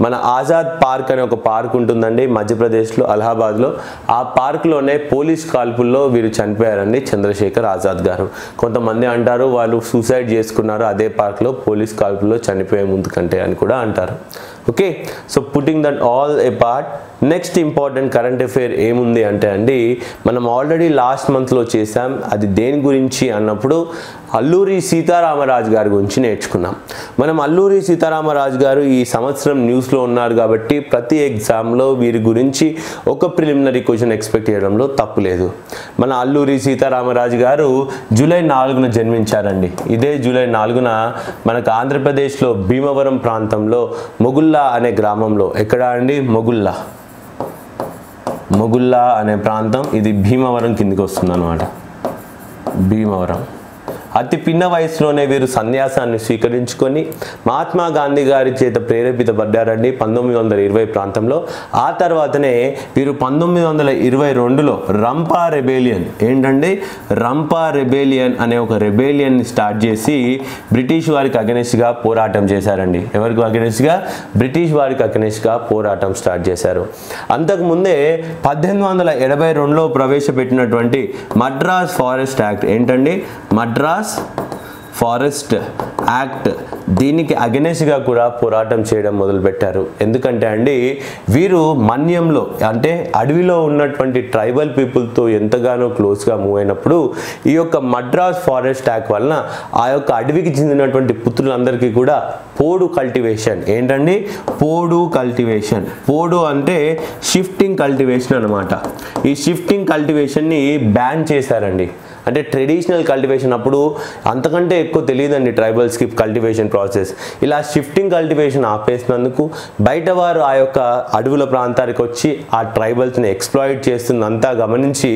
మన ఆజాద్ పార్క్ అనే ఒక పార్క్ ఉంటుందండి మధ్యప్రదేశ్ లో అలహాబాద్ లో. ఆ పార్క్ లోనే పోలీస్ కాల్పుల్లో వీరు చనిపోయారండి చంద్రశేఖర్ ఆజాద్ గారు. కొంతమంది అంటారు వాళ్ళు సూసైడ్ చేసుకున్నారు అదే పార్క్ లో పోలీస్ కాల్పుల్లో చనిపోయే ముందు కంటే అని కూడా అంటారు. Okay, so putting that all apart next important current affair ఏముంది అంటే అండి, మనం ఆల్రెడీ లాస్ట్ మంత్లో చేసాం. అది దేని గురించి అన్నప్పుడు అల్లూరి సీతారామరాజు గారి గురించి నేర్చుకున్నాం. మనం అల్లూరి సీతారామరాజు గారు ఈ సంవత్సరం న్యూస్లో ఉన్నారు కాబట్టి ప్రతి ఎగ్జామ్లో వీరి గురించి ఒక ప్రిలిమినరీ క్వశ్చన్ ఎక్స్పెక్ట్ చేయడంలో తప్పులేదు. మన అల్లూరి సీతారామరాజు గారు జూలై నాలుగున జన్మించారండి. ఇదే జూలై నాలుగున మనకు ఆంధ్రప్రదేశ్లో భీమవరం ప్రాంతంలో మొగుల్లా అనే గ్రామంలో, ఎక్కడ అండి మొగుల్లా మొగుల్లా అనే ప్రాంతం, ఇది భీమవరం కిందికి వస్తుంది అనమాట. భీమవరం అతి పిన్న వయసులోనే వీరు సన్యాసాన్ని స్వీకరించుకొని మహాత్మా గాంధీ గారి చేత ప్రేరేపితపడ్డారండి పంతొమ్మిది వందల ఇరవై ప్రాంతంలో. ఆ తర్వాతనే వీరు పంతొమ్మిది వందల ఇరవై రెండులో రంపా రెబేలియన్, ఏంటండి రంపా రెబేలియన్ అనే ఒక రెబేలియన్ని స్టార్ట్ చేసి బ్రిటిష్ వారికి అగెనిస్ట్గా పోరాటం చేశారండి. ఎవరికి అగెనిస్ట్గా? బ్రిటిష్ వారికి అగెనిస్ట్గా పోరాటం స్టార్ట్ చేశారు. అంతకుముందే పద్దెనిమిది వందల ఎనభై రెండులో ప్రవేశపెట్టినటువంటి మద్రాస్ ఫారెస్ట్ యాక్ట్, ఏంటండి మద్రాస్ ఫారెస్ట్ యాక్ట్, దీనికి అగెనెస్ట్గా కూడా పోరాటం చేయడం మొదలుపెట్టారు. ఎందుకంటే అండి వీరు మన్యంలో అంటే అడవిలో ఉన్నటువంటి ట్రైబల్ పీపుల్తో ఎంతగానో క్లోజ్గా మూవ్ అయినప్పుడు ఈ యొక్క మద్రాస్ ఫారెస్ట్ యాక్ట్ వలన ఆ యొక్క అడవికి చెందినటువంటి పుత్రులందరికీ కూడా పోడు కల్టివేషన్, ఏంటండి పోడు కల్టివేషన్, పోడు అంటే షిఫ్టింగ్ కల్టివేషన్ అనమాట. ఈ షిఫ్టింగ్ కల్టివేషన్ని బ్యాన్ చేశారండి. అంటే ట్రెడిషనల్ కల్టివేషన్ అప్పుడు అంతకంటే ఎక్కువ తెలియదండి ట్రైబల్స్కి కల్టివేషన్ ప్రాసెస్. ఇలా షిఫ్టింగ్ కల్టివేషన్ ఆపేసినందుకు బయట వారు ఆ యొక్క అడవుల ప్రాంతానికి వచ్చి ఆ ట్రైబల్స్ని ఎక్స్ప్లాయిట్ చేస్తుందంతా గమనించి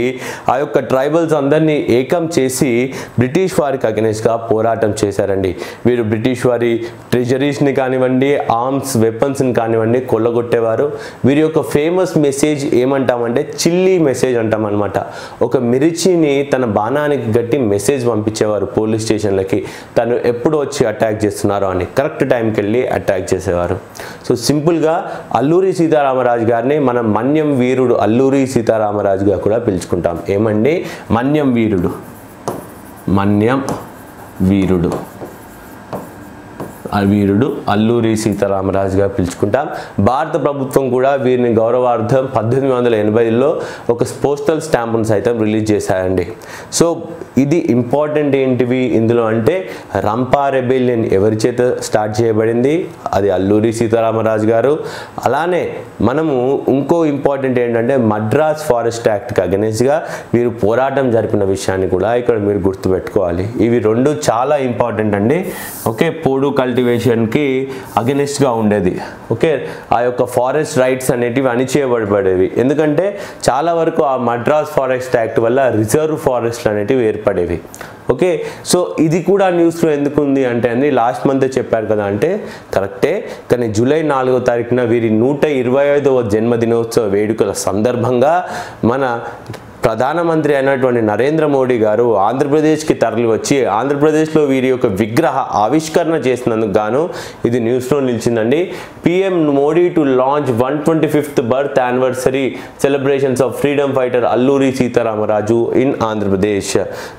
ఆ యొక్క ట్రైబల్స్ అందరినీ ఏకం చేసి బ్రిటిష్ వారికి అగెనెస్ట్గా పోరాటం చేశారండి. వీరు బ్రిటిష్ వారి ట్రెజరీస్ని కానివ్వండి, ఆర్మ్స్ వెపన్స్ని కానివ్వండి కొల్లగొట్టేవారు. వీరి యొక్క ఫేమస్ మెసేజ్ ఏమంటామంటే చిల్లీ మెసేజ్ అంటాం అనమాట. ఒక మిర్చిని తన బాణ గట్టి మెసేజ్ పంపించేవారు పోలీస్ స్టేషన్లకి, తను ఎప్పుడు వచ్చి అటాక్ చేస్తున్నారో అని. కరెక్ట్ టైంకి వెళ్ళి అటాక్ చేసేవారు. సో సింపుల్గా అల్లూరి సీతారామరాజు గారిని మనం మన్యం వీరుడు అల్లూరి సీతారామరాజుగా కూడా పిలుచుకుంటాం. ఏమండి మన్యం వీరుడు, మన్యం వీరుడు వీరుడు అల్లూరి సీతారామరాజుగా పిలుచుకుంటాం. భారత ప్రభుత్వం కూడా వీరిని గౌరవార్థం పద్దెనిమిది వందల ఎనభైలో ఒక పోస్టల్ స్టాంపును సైతం రిలీజ్ చేశారండి. సో ఇది ఇంపార్టెంట్ ఏంటివి ఇందులో అంటే రంపా రెబెలియన్ ఎవరి చేత స్టార్ట్ చేయబడింది, అది అల్లూరి సీతారామరాజు గారు. అలానే మనము ఇంకో ఇంపార్టెంట్ ఏంటంటే మద్రాస్ ఫారెస్ట్ యాక్ట్కి అగెనెస్ట్గా వీరు పోరాటం జరిపిన విషయాన్ని కూడా ఇక్కడ మీరు గుర్తుపెట్టుకోవాలి. ఇవి రెండు చాలా ఇంపార్టెంట్ అండి. ఓకే, పోడు కల్టివేషన్కి అగెనిస్ట్గా ఉండేది. ఓకే, ఆ యొక్క ఫారెస్ట్ రైట్స్ అనేటివి అణిచేయబడబడేవి. ఎందుకంటే చాలా వరకు ఆ మద్రాస్ ఫారెస్ట్ యాక్ట్ వల్ల రిజర్వ్ ఫారెస్ట్లు అనేటివి ఏర్పడేవి. ఓకే, సో ఇది కూడా న్యూస్లో ఎందుకు ఉంది అంటే అండి, లాస్ట్ మంత్ చెప్పారు కదా అంటే కరెక్టే, కానీ జూలై నాలుగో తారీఖున వీరి నూట ఇరవై ఐదవ జన్మదినోత్సవ వేడుకల సందర్భంగా మన ప్రధానమంత్రి అయినటువంటి నరేంద్ర మోడీ గారు ఆంధ్రప్రదేశ్కి తరలి వచ్చి ఆంధ్రప్రదేశ్లో వీరి యొక్క విగ్రహ ఆవిష్కరణ చేసినందుకు గాను ఇది న్యూస్లో నిలిచిందండి. PM Modi to launch one twenty fifth birth anniversary celebrations of freedom fighter Alluri Sitaramaraju in Andhra Pradesh.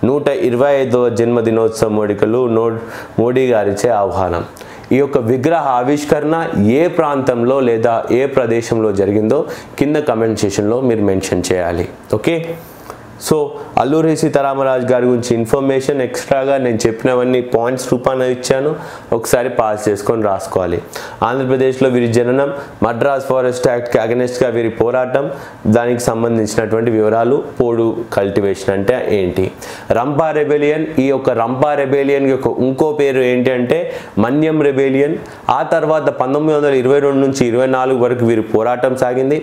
నూట ఇరవై ఐదవ జన్మదినోత్సవ మోడికలు నో మోడీ గారిచే ఆహ్వానం. ఈ యొక్క విగ్రహ ఆవిష్కరణ ఏ ప్రాంతంలో లేదా ఏ ప్రదేశంలో జరిగిందో కింద కమెంట్ సెషన్లో మీరు మెన్షన్ చేయాలి. ఓకే, సో అల్లూరి సీతారామరాజు గారి గురించి ఇన్ఫర్మేషన్ ఎక్స్ట్రాగా నేను చెప్పినవన్నీ పాయింట్స్ రూపాన ఇచ్చాను, ఒకసారి పాస్ చేసుకొని రాసుకోవాలి. ఆంధ్రప్రదేశ్లో వీరి జననం, మద్రాస్ ఫారెస్ట్ యాక్ట్కి అగెనెస్ట్గా వీరి పోరాటం, దానికి సంబంధించినటువంటి వివరాలు, పోడు కల్టివేషన్ అంటే ఏంటి, రంపా రెబెలియన్, ఈ యొక్క రంపా రెబెలియన్ యొక్క ఇంకో పేరు ఏంటి అంటే మన్యం రెబెలియన్. ఆ తర్వాత పంతొమ్మిది వందల ఇరవై రెండు నుంచి ఇరవై నాలుగు వరకు వీరి పోరాటం సాగింది.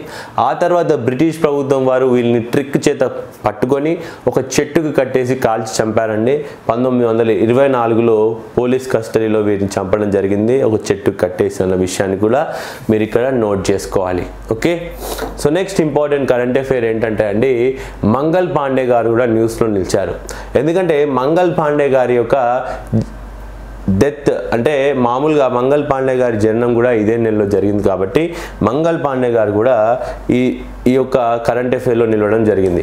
ఆ తర్వాత బ్రిటిష్ ప్రభుత్వం వారు వీళ్ళని ట్రిక్ చేత పట్టు పట్టుకొని ఒక చెట్టుకు కట్టేసి కాల్చి చంపారండి। పంతొమ్మిది వందల ఇరవై నాలుగు లో పోలీస్ కస్టడీలో వీరిని చంపడం జరిగింది ఒక చెట్టుకు కట్టేసి అన్న విషయాన్ని కూడా మీరు ఇక్కడ నోట్ చేసుకోవాలి। Okay, so next important current affair ఏంటంటే అండి మంగల్ పాండే గారు కూడా న్యూస్ లో నిలిచారు। ఎందుకంటే మంగల్ పాండే గారి యొక్క డెత్ అంటే మామూలుగా మంగల్ పాండే గారి జననం కూడా ఇదే నెలలో జరిగింది కాబట్టి మంగల్ పాండే గారు కూడా ఈ ఈ యొక్క కరెంట్ అఫైర్లో నిలవడం జరిగింది।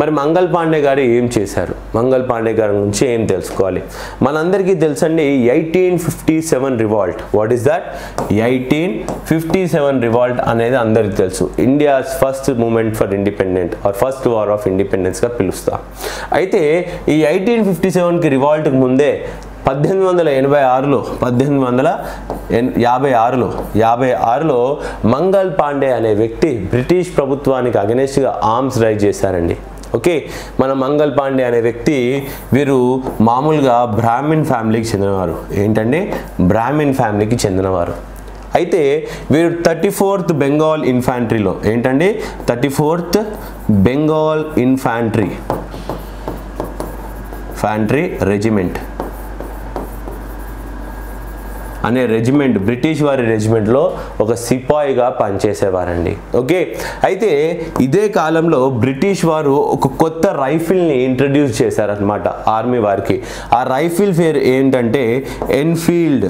మరి మంగల్ పాండే గారు ఏం చేశారు, మంగల్ పాండే గారి గురించి ఏం తెలుసుకోవాలి మనందరికీ తెలుసండి eighteen fifty seven revolt. What is that? Eighteen fifty seven revolt అనేది అందరికీ తెలుసు, India's first moment for independent or first war of ఇండిపెండెన్స్గా పిలుస్తా। అయితే ఈ ఎయిటీన్ ఫిఫ్టీ సెవెన్కి రివాల్ట్కి ముందే పద్దెనిమిది వందల ఎనభై ఆరులో పద్దెనిమిది వందల యాభై ఆరులో యాభై ఆరులో మంగల్ పాండే అనే వ్యక్తి బ్రిటిష్ ప్రభుత్వానికి అగెనెస్ట్గా ఆర్మ్స్ రైజ్ చేశారండి। ఓకే, మన మంగల్ పాండే అనే వ్యక్తి వీరు మామూలుగా బ్రాహ్మిన్ ఫ్యామిలీకి చెందినవారు, ఏంటంటే బ్రాహ్మిన్ ఫ్యామిలీకి చెందినవారు। అయితే వీరు థర్టీ ఫోర్త్ బెంగాల్ ఇన్ఫాంట్రీలో ఏంటంటే thirty fourth Bengal infantry fantry regiment అనే రెజిమెంట్ బ్రిటిష్ వారి రెజిమెంట్లో ఒక సిపాయిగా పనిచేసేవారండి। ఓకే, అయితే ఇదే కాలంలో బ్రిటిష్ వారు ఒక కొత్త రైఫిల్ని ఇంట్రడ్యూస్ చేశారనమాట ఆర్మీ వారికి। ఆ రైఫిల్ పేరు ఏంటంటే ఎన్ఫీల్డ్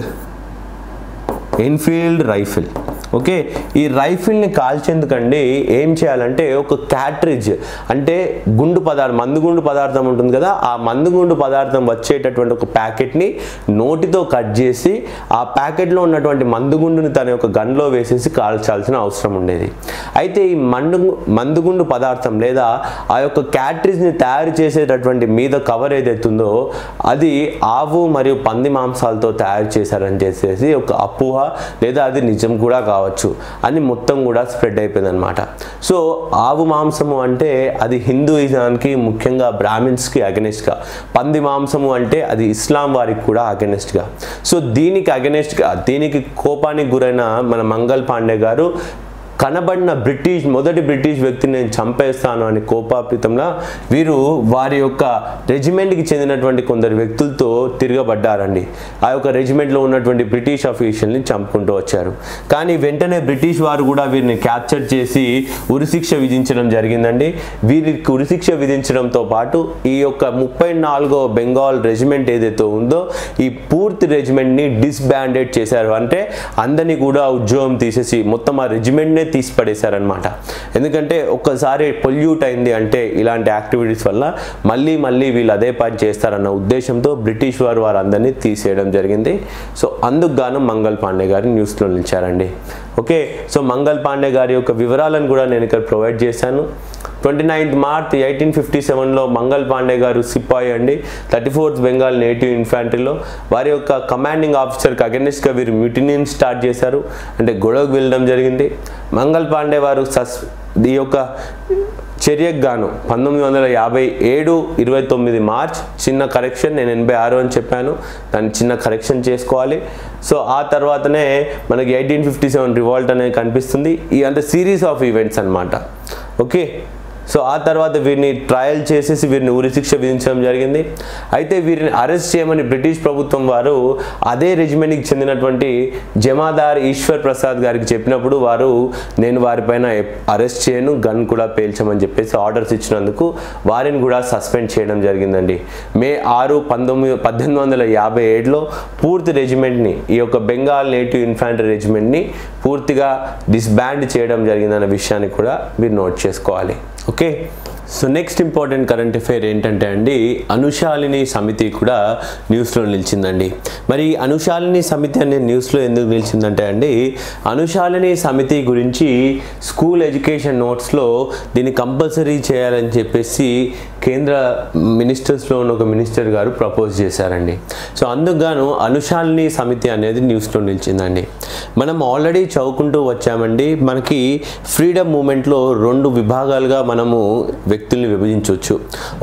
ఎన్ఫీల్డ్ రైఫిల్। ఓకే, ఈ రైఫిల్ని కాల్చేందుకండి ఏం చేయాలంటే ఒక క్యాట్రిడ్జ్ అంటే గుండు పదార్థం మందుగుండు పదార్థం ఉంటుంది కదా, ఆ మందుగుండు పదార్థం వచ్చేటటువంటి ఒక ప్యాకెట్ని నోటితో కట్ చేసి ఆ ప్యాకెట్లో ఉన్నటువంటి మందుగుండుని తన యొక్క గన్లో వేసేసి కాల్చాల్సిన అవసరం ఉండేది। అయితే ఈ మండు మందుగుండు పదార్థం లేదా ఆ యొక్క క్యాట్రిడ్జ్ని తయారు చేసేటటువంటి మీద కవర్ ఏదైతుందో అది ఆవు మరియు పంది మాంసాలతో తయారు చేశారని చేసేసి ఒక అపోహ లేదా అది నిజం కూడా కావచ్చు అని మొత్తం కూడా స్ప్రెడ్ అయిపోయింది అనమాట। సో ఆవు మాంసము అంటే అది హిందూయిజానికి ముఖ్యంగా బ్రాహ్మిన్స్కి అగెనెస్ట్గా, పంది మాంసము అంటే అది ఇస్లాం వారికి కూడా అగెనెస్ట్గా, సో దీనికి అగెనెస్ట్గా దీనికి కోపానికి గురైన మన మంగల్ పాండే గారు కనబడిన బ్రిటిష్ మొదటి బ్రిటిష్ వ్యక్తిని నేను చంపేస్తాను అని కోపాపితంగా వీరు వారి యొక్క రెజిమెంట్కి చెందినటువంటి కొందరు వ్యక్తులతో తిరగబడ్డారండి। ఆ యొక్క రెజిమెంట్లో ఉన్నటువంటి బ్రిటిష్ ఆఫీషియల్ని చంపుకుంటూ వచ్చారు, కానీ వెంటనే బ్రిటిష్ వారు కూడా వీరిని క్యాప్చర్ చేసి ఉరిశిక్ష విధించడం జరిగిందండి। వీరికి ఉరిశిక్ష విధించడంతో పాటు ఈ యొక్క ముప్పై నాలుగో బెంగాల్ రెజిమెంట్ ఏదైతే ఉందో ఈ పూర్తి రెజిమెంట్ని డిస్బ్యాండెడ్ చేశారు, అంటే అందరినీ కూడా ఉద్యోగం తీసేసి మొత్తం ఆ రెజిమెంట్నే తీసి పడేశారనమాట। ఎందుకంటే ఒక్కసారి పొల్యూట్ అయింది అంటే ఇలాంటి యాక్టివిటీస్ వల్ల మళ్ళీ మళ్ళీ వీళ్ళు అదే పని చేస్తారన్న ఉద్దేశంతో బ్రిటిష్ వారు వారందరినీ తీసేయడం జరిగింది। సో అందుకు గాను మంగల్ పాండే గారు న్యూస్లో నిలిచారండి। ఓకే, సో మంగల్ పాండే గారి యొక్క వివరాలను కూడా నేను ఇక్కడ ప్రొవైడ్ చేశాను। Twenty ninth March eighteen fifty సెవెన్లో మంగల్ పాండే గారు సిపాయి అండి, థర్టీ ఫోర్త్ బెంగాల్ నేటివ్ ఇన్ఫాంట్రీలో వారి యొక్క కమాండింగ్ ఆఫీసర్కి అగెన్స్ట్గా వీరు మ్యూటినీని స్టార్ట్ చేశారు, అంటే గొడవకు వెళ్ళడం జరిగింది। మంగల్ పాండే వారు సస్ ఈ యొక్క చర్యకు గాను పంతొమ్మిది వందల యాభై ఏడు ఇరవై తొమ్మిది మార్చ్, చిన్న కరెక్షన్, నేను ఎనభై ఆరు అని చెప్పాను, దాన్ని చిన్న కరెక్షన్ చేసుకోవాలి। సో ఆ తర్వాతనే మనకి ఎయిటీన్ ఫిఫ్టీ సెవెన్ రివాల్ట్ అనేది కనిపిస్తుంది, ఈ అంటే సిరీస్ ఆఫ్ ఈవెంట్స్ అనమాట। ఓకే, సో ఆ తర్వాత వీరిని ట్రయల్ చేసేసి వీరిని ఉరిశిక్ష విధించడం జరిగింది। అయితే వీరిని అరెస్ట్ చేయమని బ్రిటిష్ ప్రభుత్వం వారు అదే రెజిమెంట్కి చెందినటువంటి జమాదార్ ఈశ్వర్ ప్రసాద్ గారికి చెప్పినప్పుడు వారు నేను వారిపైన అరెస్ట్ చేయను, గన్ కూడా పేల్చమని చెప్పేసి ఆర్డర్స్ ఇచ్చినందుకు వారిని కూడా సస్పెండ్ చేయడం జరిగిందండి। మే ఆరు పంతొమ్మిది పద్దెనిమిది వందల యాభై ఏడులో పూర్తి రెజిమెంట్ని ఈ యొక్క బెంగాల్ నేటివ్ ఇన్ఫాంట్రీ రెజిమెంట్ని పూర్తిగా డిస్బ్యాండ్ చేయడం జరిగిందన్న విషయాన్ని కూడా మీరు నోట్ చేసుకోవాలి। Okay, so next important current affair ఏంటంటే అండి అనుశాలిని సమితి కూడా న్యూస్లో నిలిచిందండి। మరి అనుశాలిని సమితి అనే న్యూస్లో ఎందుకు నిలిచిందంటే అండి అనుశాలిని సమితి గురించి స్కూల్ ఎడ్యుకేషన్ నోట్స్లో దీన్ని కంపల్సరీ చేయాలని చెప్పేసి కేంద్ర మినిస్టర్స్లో ఉన్న ఒక మినిస్టర్ గారు ప్రపోజ్ చేశారండి। సో అందుకుగాను అనుశాలిని సమితి అనేది న్యూస్లో నిలిచిందండి। మనం ఆల్రెడీ చదువుకుంటూ వచ్చామండి, మనకి ఫ్రీడమ్ మూమెంట్లో రెండు విభాగాలుగా మనము వ్యక్తి వ్యక్తుల్ని విభజించవచ్చు.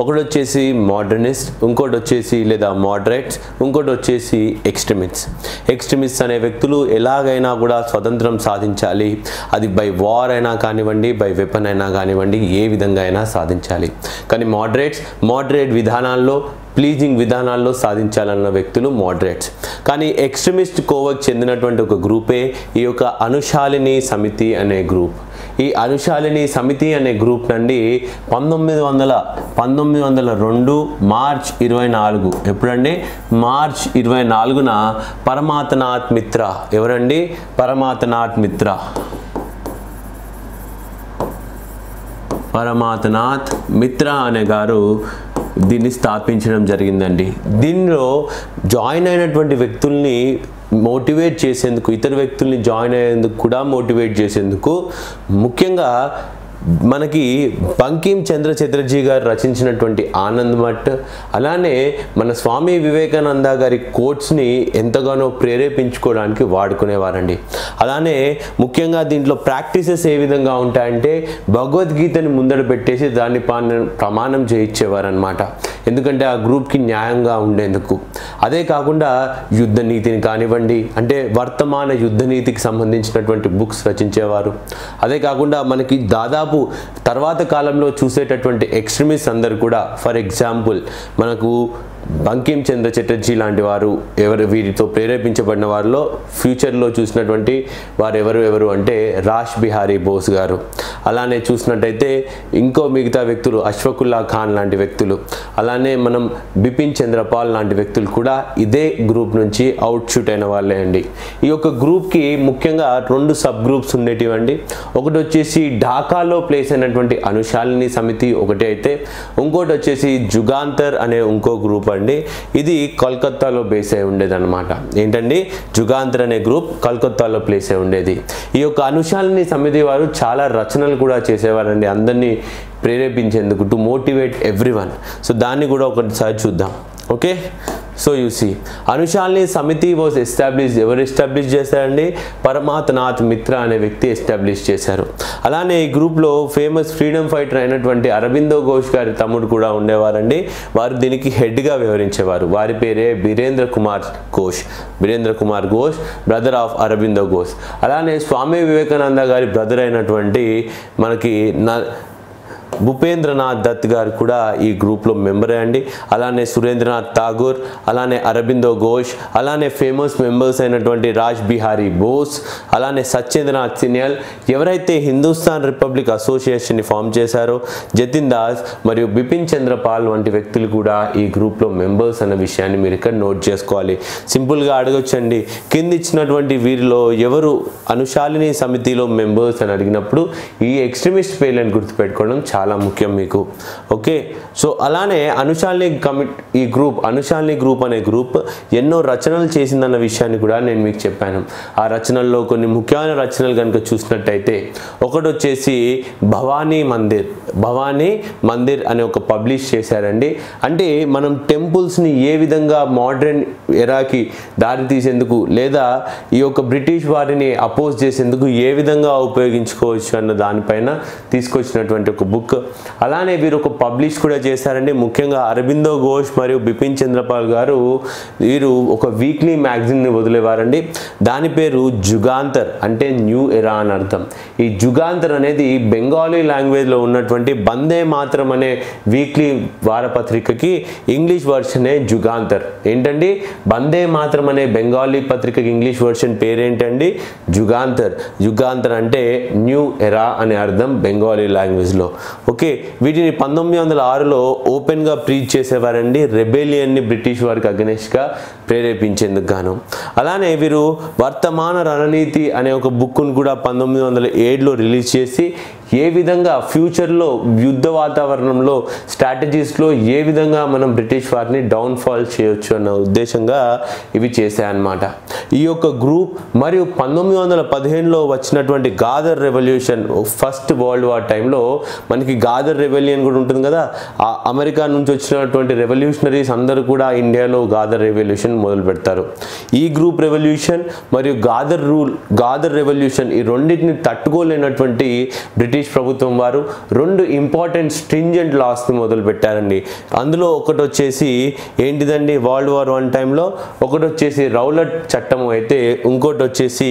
ఒకటి వచ్చేసి మోడర్నిస్ట్, ఇంకోటి వచ్చేసి లేదా మోడరేట్స్, ఇంకోటి వచ్చేసి ఎక్స్ట్రీమిస్ట్స్. ఎక్స్ట్రీమిస్ట్స్ అనే వ్యక్తులు ఎలాగైనా కూడా స్వతంత్రం సాధించాలి, అది బై వార్ అయినా కానివ్వండి, బై వెపన్ అయినా కానివ్వండి, ఏ విధంగా అయినా సాధించాలి. కానీ మోడరేట్స్ మోడరేట్ విధానాల్లో ప్లీజింగ్ విధానాల్లో సాధించాలన్న వ్యక్తులు మోడరేట్స్. కానీ ఎక్స్ట్రీమిస్ట్ కోవకు చెందినటువంటి ఒక గ్రూపే ఈ యొక్క అనుశాలిని సమితి అనే గ్రూప్. ఈ అనుశాలిని సమితి అనే గ్రూప్ నుండి పంతొమ్మిది వందల పంతొమ్మిది వందల రెండు మార్చ్ ఇరవై నాలుగు ఎప్పుడండి మార్చ్ ఇరవై నాలుగున పరమాత్మనాథ్ మిత్రా, ఎవరండి పరమాత్మనాథ్ మిత్రా పరమాత్మనాథ్ మిత్రా అనే గారు దీన్ని స్థాపించడం జరిగిందండి. దీనిలో జాయిన్ అయినటువంటి వ్యక్తుల్ని మోటివేట్ చేసేందుకు, ఇతర వ్యక్తుల్ని జాయిన్ అయ్యేందుకు కూడా మోటివేట్ చేసేందుకు ముఖ్యంగా మనకి బంకిం చంద్ర చటర్జీ గారు రచించినటువంటి ఆనంద్ మఠ్, అలానే మన స్వామి వివేకానంద గారి కోట్స్ని ఎంతగానో ప్రేరేపించుకోవడానికి వాడుకునేవారండి. అలానే ముఖ్యంగా దీంట్లో ప్రాక్టీసెస్ ఏ విధంగా ఉంటాయంటే భగవద్గీతని ముందర పెట్టేసి దాన్ని ప్రమాణం చేయించేవారనమాట. ఎందుకంటే ఆ గ్రూప్కి న్యాయంగా ఉండేందుకు. అదే కాకుండా యుద్ధ నీతిని కానివ్వండి, అంటే వర్తమాన యుద్ధ నీతికి సంబంధించినటువంటి బుక్స్ రచించేవారు. అదే కాకుండా మనకి దాదాపు తర్వాత కాలంలో చూసేటటువంటి ఎక్స్ట్రీమిస్ట్ అందరు కూడా, ఫర్ ఎగ్జాంపుల్ మనకు బంకిం చంద్ర చటర్జీ లాంటి వారు ఎవరు వీరితో ప్రేరేపించబడిన వారిలో ఫ్యూచర్లో చూసినటువంటి వారు ఎవరు ఎవరు అంటే రాష్ బిహారీ బోస్ గారు, అలానే చూసినట్టయితే ఇంకో మిగతా వ్యక్తులు అష్ఫకుల్లా ఖాన్ లాంటి వ్యక్తులు, అలానే మనం బిపిన్ చంద్రపాల్ లాంటి వ్యక్తులు కూడా ఇదే గ్రూప్ నుంచి అవుట్షూట్ అయిన వాళ్ళే అండి. ఈ యొక్క గ్రూప్కి ముఖ్యంగా రెండు సబ్ గ్రూప్స్ ఉండేటివండి. ఒకటి వచ్చేసి ఢాకాలో ప్లేస్ అయినటువంటి అనుశాలిని సమితి ఒకటి అయితే, ఇంకోటి వచ్చేసి జుగాంతర్ అనే ఇంకో గ్రూప్ అండి. ఇది కోల్కతాలో బేస్ అయి ఉండేదన్నమాట. ఏంటండి జుగాంతర్ అనే గ్రూప్ కోల్కతాలో ప్లేస్ అయి ఉండేది. ఈ యొక్క అనుశాలిని సమితి వారు చాలా రచనలు కూడా చేసేవారండి, అందరినీ ప్రేరేపించేందుకు, to motivate everyone. So దాన్ని కూడా ఒకసారి చూద్దాం. Okay, so you see Anushilan Samiti was establish, ఎవరు ఎస్టాబ్లిష్ చేశారండి పరమాత్మనాథ్ మిత్రా అనే వ్యక్తి ఎస్టాబ్లిష్ చేశారు. అలానే ఈ గ్రూప్లో ఫేమస్ ఫ్రీడమ్ ఫైటర్ అయినటువంటి అరబిందో ఘోష్ గారి తమ్ముడు కూడా ఉండేవారండి. వారు దీనికి హెడ్గా వ్యవహరించేవారు. వారి పేరే బీరేంద్ర కుమార్ ఘోష్, బీరేంద్ర కుమార్ ఘోష్ బ్రదర్ ఆఫ్ అరబిందో ఘోష్. అలానే స్వామి వివేకానంద గారి బ్రదర్ అయినటువంటి మనకి నా భూపేంద్రనాథ్ దత్ గారు కూడా ఈ గ్రూప్లో మెంబరే అండి. అలానే సురేంద్రనాథ్ ఠాగూర్, అలానే అరబిందో ఘోష్, అలానే ఫేమస్ మెంబర్స్ అయినటువంటి రాజ్ బిహారీ బోస్, అలానే సత్యేంద్రనాథ్ సిన్యాల్, ఎవరైతే హిందుస్థాన్ రిపబ్లిక్ అసోసియేషన్ని ఫామ్ చేశారో, జతిన్ దాస్ మరియు బిపిన్ చంద్రపాల్ వంటి వ్యక్తులు కూడా ఈ గ్రూప్లో మెంబర్స్ అనే విషయాన్ని మీరు ఇక్కడ నోట్ చేసుకోవాలి. సింపుల్గా అడగొచ్చండి, కింద ఇచ్చినటువంటి వీరిలో ఎవరు అనుశాలిని సమితిలో మెంబర్స్ అని అడిగినప్పుడు ఈ ఎక్స్ట్రీమిస్ట్ పేర్లను గుర్తుపెట్టుకోవడం చాలా చాలా ముఖ్యం మీకు. ఓకే, సో అలానే అనుశాలిని కమిట్ ఈ గ్రూప్ అనుశాలిని గ్రూప్ అనే గ్రూప్ ఎన్నో రచనలు చేసిందన్న విషయాన్ని కూడా నేను మీకు చెప్పాను. ఆ రచనల్లో కొన్ని ముఖ్యమైన రచనలు కనుక చూసినట్టయితే ఒకటి వచ్చేసి భవానీ మందిర్, భవానీ మందిర్ అనే ఒక పబ్లిష్ చేశారండి. అంటే మనం టెంపుల్స్ని ఏ విధంగా మోడర్న్ ఎరాకి దారి తీసేందుకు లేదా ఈ యొక్క బ్రిటిష్ వారిని అపోజ్ చేసేందుకు ఏ విధంగా ఉపయోగించుకోవచ్చు అన్న దానిపైన తీసుకొచ్చినటువంటి ఒక బుక్. అలానే వీరు ఒక పబ్లిష్ కూడా చేశారండి. ముఖ్యంగా అరబిందో ఘోష్ మరియు బిపిన్ చంద్రపాల్ గారు వీరు ఒక వీక్లీ మ్యాగజైన్ని వదిలేవారండి. దాని పేరు జుగాంతర్, అంటే న్యూ ఎరా అని అర్థం. ఈ జుగాంతర్ అనేది బెంగాలీ లాంగ్వేజ్లో ఉన్నటువంటి వందే మాత్రం అనే వీక్లీ వారపత్రికకి ఇంగ్లీష్ వర్షనే జుగాంతర్. ఏంటండి వందే మాత్రం అనే బెంగాలీ పత్రికకి ఇంగ్లీష్ వర్షన్ పేరేంటండి జుగాంతర్. జుగాంతర్ అంటే న్యూ ఎరా అనే అర్థం బెంగాలీ లాంగ్వేజ్లో. ఓకే, వీటిని పంతొమ్మిది వందల ఆరులో ఓపెన్గా ప్రీచ్ చేసేవారండి, రెబెలియన్ని బ్రిటిష్ వారికి అగెనిస్ట్గా ప్రేరేపించేందుకు గాను. అలానే వీరు వర్తమాన రణనీతి అనే ఒక బుక్ను కూడా పంతొమ్మిది వందల ఏడులో రిలీజ్ చేసి ఏ విధంగా ఫ్యూచర్లో యుద్ధ వాతావరణంలో స్ట్రాటజీస్లో ఏ విధంగా మనం బ్రిటిష్ వారిని డౌన్ఫాల్ చేయొచ్చు అన్న ఉద్దేశంగా ఇవి చేశాయన్నమాట ఈ యొక్క గ్రూప్. మరియు పంతొమ్మిది వందల పదిహేనులో వచ్చినటువంటి Ghadar revolution, first world war టైంలో మనకి గాదర్ రెవెలియన్ కూడా ఉంటుంది కదా, ఆ అమెరికా నుంచి వచ్చినటువంటి రెవల్యూషనరీస్ అందరూ కూడా ఇండియాలో గాదర్ రెవల్యూషన్ మొదలు పెడతారు. ఈ గ్రూప్ రెవల్యూషన్ మరియు గాదర్ రూల్ గాదర్ రెవల్యూషన్ ఈ రెండింటిని తట్టుకోలేనటువంటి బ్రిటిష్ బ్రిటిష్ ప్రభుత్వం వారు రెండు ఇంపార్టెంట్ స్ట్రింజెంట్ లాస్ ని మొదలు పెట్టారండి. అందులో ఒకటి వచ్చేసి ఏంటిదండి వరల్డ్ వార్ వన్ టైంలో, ఒకటి వచ్చేసి రౌలట్ చట్టం అయితే, ఇంకోటి వచ్చేసి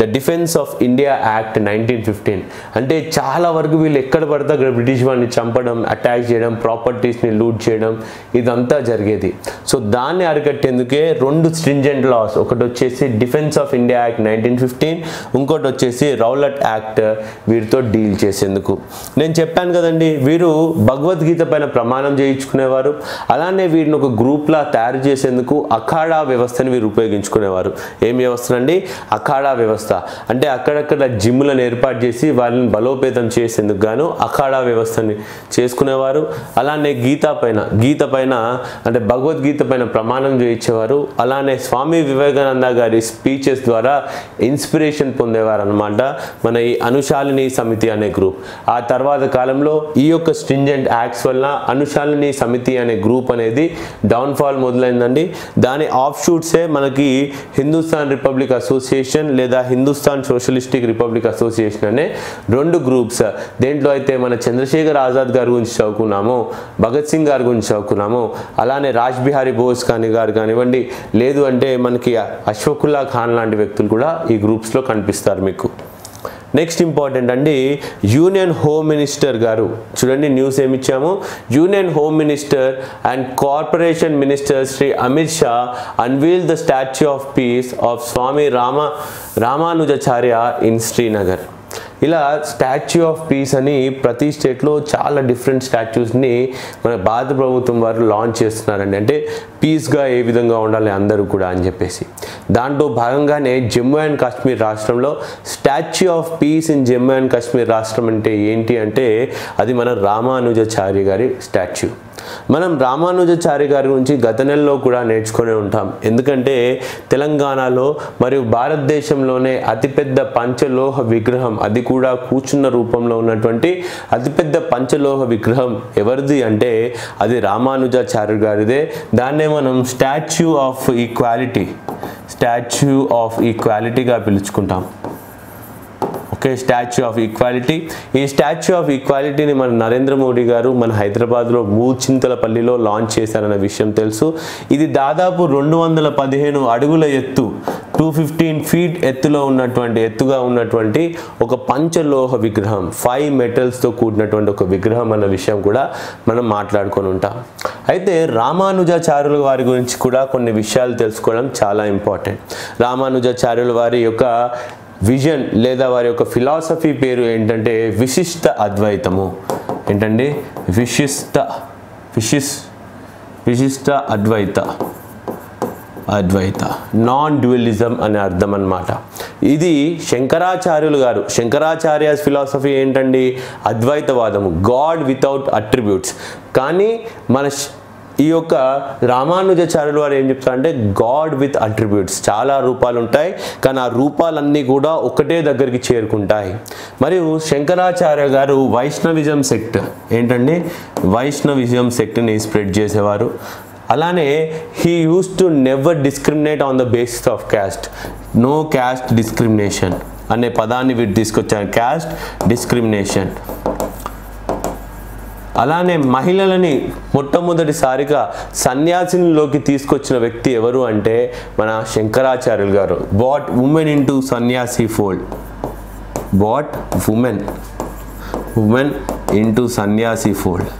the defence of India act nineteen fifteen. అంటే చాలా వరకు వీళ్ళు ఎక్కడ పడితే అక్కడ బ్రిటిష్ వాళ్ళని చంపడం, అటాక్ చేయడం, ప్రాపర్టీస్ని లూట్ చేయడం, ఇదంతా జరిగేది. సో దాన్ని అరికట్టేందుకే రెండు స్ట్రింజెంట్ లాస్, ఒకటి వచ్చేసి defence of India act nineteen fifteen, ఇంకోటి వచ్చేసి రౌలట్ యాక్ట్, వీరితో డీల్ చేసేందుకు. నేను చెప్పాను కదండి వీరు భగవద్గీత పైన ప్రమాణం చేయించుకునేవారు, అలానే వీరిని ఒక గ్రూప్లా తయారు చేసేందుకు అఖాడా వ్యవస్థని వీరు ఉపయోగించుకునేవారు. ఏం వ్యవస్థనండి? అఖాడా వ్యవస్థ. అంటే అక్కడక్కడ జిమ్లను ఏర్పాటు చేసి వాళ్ళని బలోపేతం చేసేందుకు గాను అఖాడా వ్యవస్థని చేసుకునేవారు. అలానే గీత పైన గీత పైన అంటే భగవద్గీత పైన ప్రమాణం చేయించేవారు. అలానే స్వామి వివేకానంద గారి స్పీచెస్ ద్వారా ఇన్స్పిరేషన్ పొందేవారు అనమాట మన ఈ అనుశాలిని సమితి అనే గ్రూప్. ఆ తర్వాత కాలంలో ఈ యొక్క స్ట్రింజెంట్ యాక్ట్స్ వల్ల అనుశాలిని సమితి అనే గ్రూప్ అనేది డౌన్ఫాల్ మొదలైందండి. దాని ఆఫ్ షూట్సే మనకి హిందుస్థాన్ రిపబ్లిక్ అసోసియేషన్ లేదా హిందుస్థాన్ సోషలిస్టిక్ రిపబ్లిక్ అసోసియేషన్ అనే రెండు గ్రూప్స్. దేంట్లో అయితే మన చంద్రశేఖర్ ఆజాద్ గారి గురించి చదువుకున్నాము, భగత్ సింగ్ గారి గురించి చదువుకున్నాము, అలానే రాజ్ బిహారీ బోస్ కానీ గారు కానివ్వండి, లేదు అంటే మనకి అష్ఫాకుల్లా ఖాన్ లాంటి వ్యక్తులు కూడా ఈ గ్రూప్స్లో కనిపిస్తారు మీకు. నెక్స్ట్ ఇంపార్టెంట్ అండి యూనియన్ హోమ్ మినిస్టర్ గారు. చూడండి న్యూస్ ఏమిచ్చాము, union home minister and corporation minister Shri Amit Shah unveil the statue of peace of Swami Rama Ramanujacharya in Srinagar. ఇలా స్టాచ్యూ ఆఫ్ పీస్ అని ప్రతి స్టేట్లో చాలా డిఫరెంట్ స్టాచ్యూస్ని మన భారత ప్రభుత్వం వారు లాంచ్ చేస్తున్నారండి. అంటే పీస్గా ఏ విధంగా ఉండాలి అందరూ కూడా అని చెప్పేసి దాంట్లో భాగంగానే జమ్మూ అండ్ కాశ్మీర్ రాష్ట్రంలో statue of peace in Jammu and Kashmir రాష్ట్రం అంటే ఏంటి అంటే అది మన రామానుజాచార్య గారి స్టాచ్యూ. మనం రామానుజాచార్య గారి గురించి గత నెలలో కూడా నేర్చుకునే ఉంటాం, ఎందుకంటే తెలంగాణలో మరియు భారతదేశంలోనే అతిపెద్ద పంచలోహ విగ్రహం, అది కూడా కూర్చున్న రూపంలో ఉన్నటువంటి అతిపెద్ద పంచలోహ విగ్రహం ఎవరిది అంటే అది రామానుజాచార్య గారిదే. దాన్నే మనం statue of equality statue of ఈక్వాలిటీగా పిలుచుకుంటాం. Okay, statue of equality. ఈ స్టాచ్యూ ఆఫ్ ఈక్వాలిటీని మన నరేంద్ర మోడీ గారు మన హైదరాబాద్లో మూచింతలపల్లిలో లాంచ్ చేశారన్న విషయం తెలుసు. ఇది దాదాపు రెండు వందల పదిహేను అడుగుల ఎత్తు టూ ఫిఫ్టీన్ ఫీట్ ఎత్తులో ఉన్నటువంటి ఎత్తుగా ఉన్నటువంటి ఒక పంచలోహ విగ్రహం, ఫైవ్ మెటల్స్తో కూడినటువంటి ఒక విగ్రహం అన్న విషయం కూడా మనం మాట్లాడుకొని ఉంటాం. అయితే రామానుజాచార్యుల వారి గురించి కూడా కొన్ని విషయాలు తెలుసుకోవడం చాలా ఇంపార్టెంట్. రామానుజాచార్యుల వారి యొక్క విజన్ లేదా వారి యొక్క ఫిలాసఫీ పేరు ఏంటంటే విశిష్ట అద్వైతము. ఏంటండి? విశిష్ట విశిష్ విశిష్ట అద్వైత అద్వైత నాన్ డ్యూయలిజం అనే అర్థం అన్నమాట. ఇది శంకరాచార్యులు గారు శంకరాచార్య ఫిలాసఫీ ఏంటండి? అద్వైతవాదము, గాడ్ వితౌట్ అట్రిబ్యూట్స్. కానీ మన ఈ యొక్క రామానుజాచార్యుల వారు ఏం చెప్తారంటే గాడ్ విత్ అట్రిబ్యూట్స్. చాలా రూపాలు ఉంటాయి కానీ ఆ రూపాలన్నీ కూడా ఒకటే దగ్గరికి చేరుకుంటాయి. మరియు శంకరాచార్య గారు వైష్ణవిజం సెక్ట్ ఏంటండి వైష్ణవిజం సెక్ట్ని స్ప్రెడ్ చేసేవారు. అలానే he use to never discriminate on the basis of caste, no caste discrimination అనే పదాన్ని వీరు తీసుకొచ్చారు, క్యాస్ట్ డిస్క్రిమినేషన్. అలానే మహిళలని మొట్టమొదటిసారిగా సన్యాసినిలోకి తీసుకొచ్చిన వ్యక్తి ఎవరు అంటే మన శంకరాచార్యులు గారు. బాట్ ఉమెన్ ఇన్ టు సన్యాసి fold brought women women in to సన్యాసి ఫోల్డ్.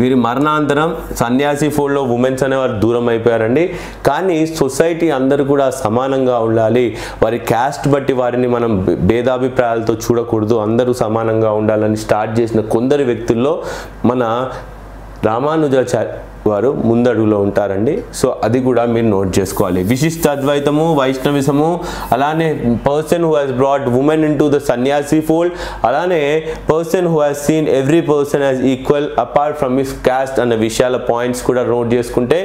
వీరి మరణానంతరం సన్యాసి ఫోల్డ్లో ఉమెన్స్ అనేవారు దూరం అయిపోయారండి. కానీ సొసైటీ అందరూ కూడా సమానంగా ఉండాలి, వారి క్యాస్ట్ బట్టి వారిని మనం భేదాభిప్రాయాలతో చూడకూడదు, అందరూ సమానంగా ఉండాలని స్టార్ట్ చేసిన కొందరు వ్యక్తుల్లో మన రామానుజాచార్య వారు ముందడుగులో ఉంటారండి. సో అది కూడా మీరు నోట్ చేసుకోవాలి. విశిష్ట అద్వైతము, వైష్ణవిజము, అలానే person who has brought women in to the సన్యాసి ఫోల్డ్, అలానే person who has seen every person as equal apart from his caste అన్న విషయాల పాయింట్స్ కూడా నోట్ చేసుకుంటే,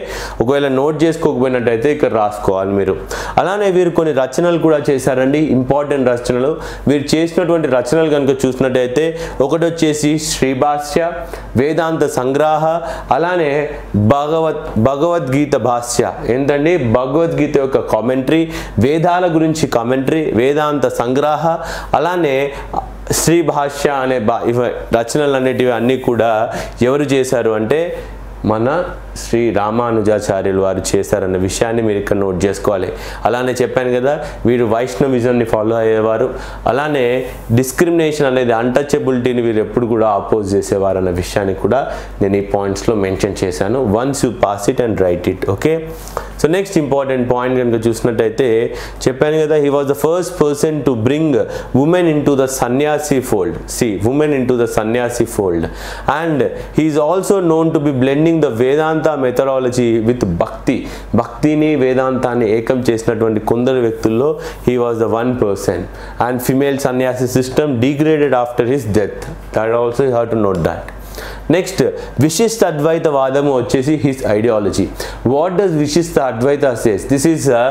ఒకవేళ నోట్ చేసుకోకపోయినట్టయితే ఇక్కడ రాసుకోవాలి మీరు. అలానే వీరు కొన్ని రచనలు కూడా చేశారండి, ఇంపార్టెంట్ రచనలు. వీరు చేసినటువంటి రచనలు కనుక చూసినట్టయితే ఒకటి వచ్చేసి శ్రీభాష్య, వేదాంత సంగ్రహ, అలానే Bhagavat Bhagavad Gita Bhashya. Entandi Bhagavad Gita yokka commentary, Vedala gurinchi commentary, Vedanta Sangraha, alane Sri Bhashya ane రచనలన్నిటివి అన్ని కూడా ఎవరు చేశారు అంటే మన శ్రీ రామానుజాచార్యులు వారు చేశారన్న విషయాన్ని మీరు ఇక్కడ నోట్ చేసుకోవాలి. అలానే చెప్పాను కదా వీరు వైష్ణవిజాన్ని ఫాలో అయ్యేవారు, అలానే డిస్క్రిమినేషన్ అనేది అన్టచబిలిటీని వీరు ఎప్పుడు కూడా ఆపోజ్ చేసేవారు అన్న విషయాన్ని కూడా నేను ఈ పాయింట్స్లో మెన్షన్ చేశాను. Once you pass it and write it. Okay, so next important point కనుక చూసినట్టయితే చెప్పాను కదా he was the first person to bring women in to the సన్యాసి fold. See women in to the సన్యాసి fold and he's also known to be blending the Vedanta methodology with bhakti. భక్తిని వేదాంతాన్ని ఏకం చేసినటువంటి కొందరు వ్యక్తుల్లో he was the one person. And female సన్యాసి system degraded after his death. That also you have to note that. Next Vishishta Advaita వాదము వచ్చేసి his ideology. What does Vishishta Advaita says? This is a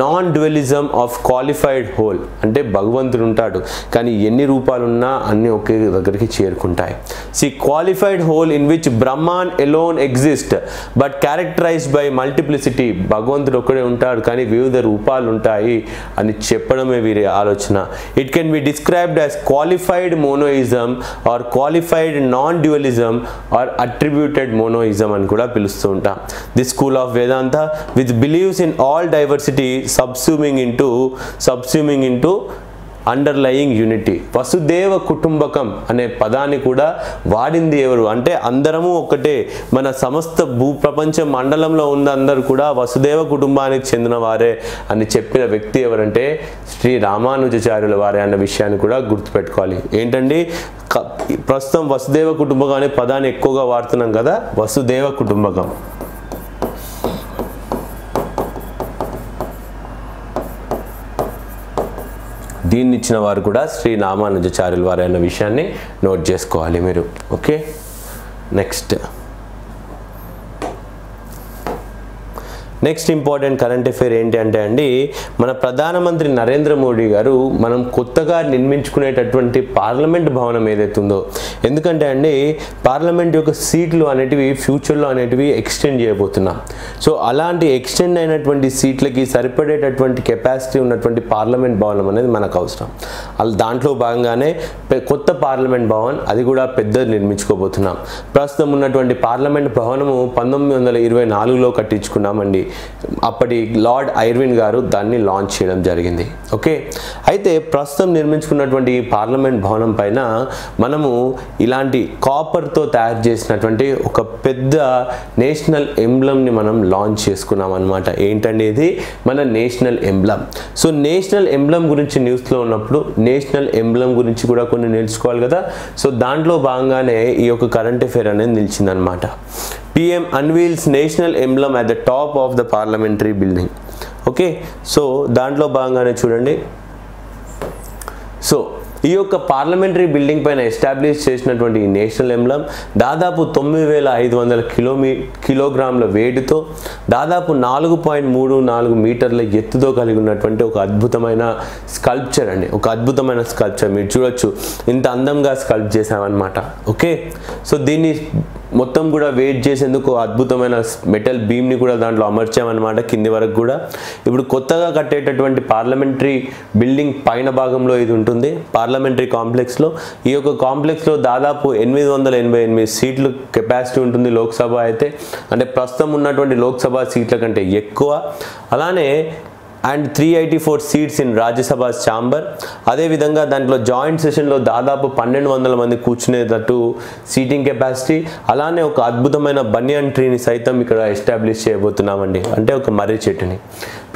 non dualism of qualified whole. అంటే భగవంతుడు ఉంటాడు కానీ ఎన్ని రూపాలున్నా అన్ని ఒకే దగ్గరికి చేరుకుంటాయి. C qualified whole in which Brahman alone exist but characterised by multiplicity. భగవంతుడు ఒక్కడే ఉంటాడు కానీ వివిధ రూపాలు ఉంటాయి అని చెప్పడమే వీరి ఆలోచన. It can be described as qualified monoism or qualified non dualism or attributed monoism అని కూడా పిలుస్తూ ఉంటాం. This school of Vedanta with believes in all diversity subsuming into subsuming into underlying unity. వసుదేవ కుటుంబకం అనే పదాన్ని కూడా వాడింది ఎవరు అంటే అందరము ఒకటే, మన సమస్త భూప్రపంచ మండలంలో ఉన్న అందరూ కూడా వసుదేవ కుటుంబానికి చెందినవారే అని చెప్పిన వ్యక్తి ఎవరంటే శ్రీ రామానుజాచార్యుల వారే అన్న విషయాన్ని కూడా గుర్తుపెట్టుకోవాలి. ఏంటండి ప్రస్తుతం వసుదేవ కుటుంబకం అనే పదాన్ని ఎక్కువగా వాడుతున్నాం కదా, వసుదేవ కుటుంబకం. దీన్ని ఇచ్చిన వారు కూడా శ్రీ రామానుజాచార్యుల వారు అన్న విషయాన్ని నోట్ చేసుకోవాలి మీరు. Okay, next next important current affair ఏంటి అంటే అండి మన ప్రధానమంత్రి నరేంద్ర మోడీ గారు మనం కొత్తగా నిర్మించుకునేటటువంటి పార్లమెంట్ భవనం ఏదైతే ఉందో, ఎందుకంటే అండి పార్లమెంట్ యొక్క సీట్లు అనేటివి ఫ్యూచర్లో అనేటివి ఎక్స్టెండ్ చేయబోతున్నాం. సో అలాంటి ఎక్స్టెండ్ అయినటువంటి సీట్లకి సరిపడేటటువంటి కెపాసిటీ ఉన్నటువంటి పార్లమెంట్ భవనం అనేది మనకు అవసరం. అలా దాంట్లో భాగంగానే కొత్త పార్లమెంట్ భవన్ అది కూడా పెద్దది నిర్మించుకోబోతున్నాం. ప్రస్తుతం ఉన్నటువంటి పార్లమెంట్ భవనము పంతొమ్మిది వందల ఇరవై నాలుగులో కట్టించుకున్నామండి. అప్పటి లార్డ్ ఐర్విన్ గారు దాన్ని లాంచ్ చేయడం జరిగింది. ఓకే, అయితే ప్రస్తుతం నిర్మించుకున్నటువంటి పార్లమెంట్ భవనం పైన మనము ఇలాంటి కాపర్తో తయారు చేసినటువంటి ఒక పెద్ద నేషనల్ ఎంబ్లంని మనం లాంచ్ చేసుకున్నాం అనమాట. ఏంటంటే ఇది మన national emblem. So national emblem గురించి న్యూస్లో ఉన్నప్పుడు నేషనల్ ఎంబ్లం గురించి కూడా కొన్ని నేర్చుకోవాలి కదా. సో దాంట్లో భాగంగానే ఈ యొక్క కరెంట్ అఫైర్ అనేది నిలిచిందనమాట. P M unveils national emblem at the top of the parliamentary building. Okay, so దాంట్లో భాగంగానే చూడండి. సో ఈ యొక్క పార్లమెంటరీ బిల్డింగ్ పైన ఎస్టాబ్లిష్ చేసినటువంటి ఈ నేషనల్ ఎంబ్లం దాదాపు తొమ్మిది వేల ఐదు వందల కిలోమీ కిలోగ్రాముల వేడితో దాదాపు నాలుగు పాయింట్ మూడు నాలుగు మీటర్ల ఎత్తుతో కలిగి ఉన్నటువంటి ఒక అద్భుతమైన స్కల్ప్చర్ అండి. ఒక అద్భుతమైన స్కల్ప్చర్ మీరు చూడొచ్చు, ఇంత అందంగా స్కల్ప్ చేసామన్నమాట. ఓకే, సో దీన్ని మొత్తం కూడా వెయిట్ చేసేందుకు అద్భుతమైన మెటల్ బీమ్ని కూడా దాంట్లో అమర్చామన్నమాట కింది వరకు కూడా. ఇప్పుడు కొత్తగా కట్టేటటువంటి పార్లమెంటరీ బిల్డింగ్ పైన భాగంలో ఇది ఉంటుంది పార్లమెంటరీ కాంప్లెక్స్లో. ఈ యొక్క కాంప్లెక్స్లో దాదాపు ఎనిమిది వందల ఎనభై ఎనిమిది సీట్లు కెపాసిటీ ఉంటుంది లోక్సభ అయితే, అంటే ప్రస్తుతం ఉన్నటువంటి లోక్సభ సీట్ల కంటే ఎక్కువ. అలానే and three eighty four seats in Rajya Sabha chamber. అదేవిధంగా దాంట్లో జాయింట్ సెషన్లో దాదాపు పన్నెండు వందల మంది కూర్చునేటట్టు సీటింగ్ కెపాసిటీ. అలానే ఒక అద్భుతమైన బనియన్ ట్రీని సైతం ఇక్కడ ఎస్టాబ్లిష్ చేయబోతున్నామండి, అంటే ఒక మర్రి చెట్టుని.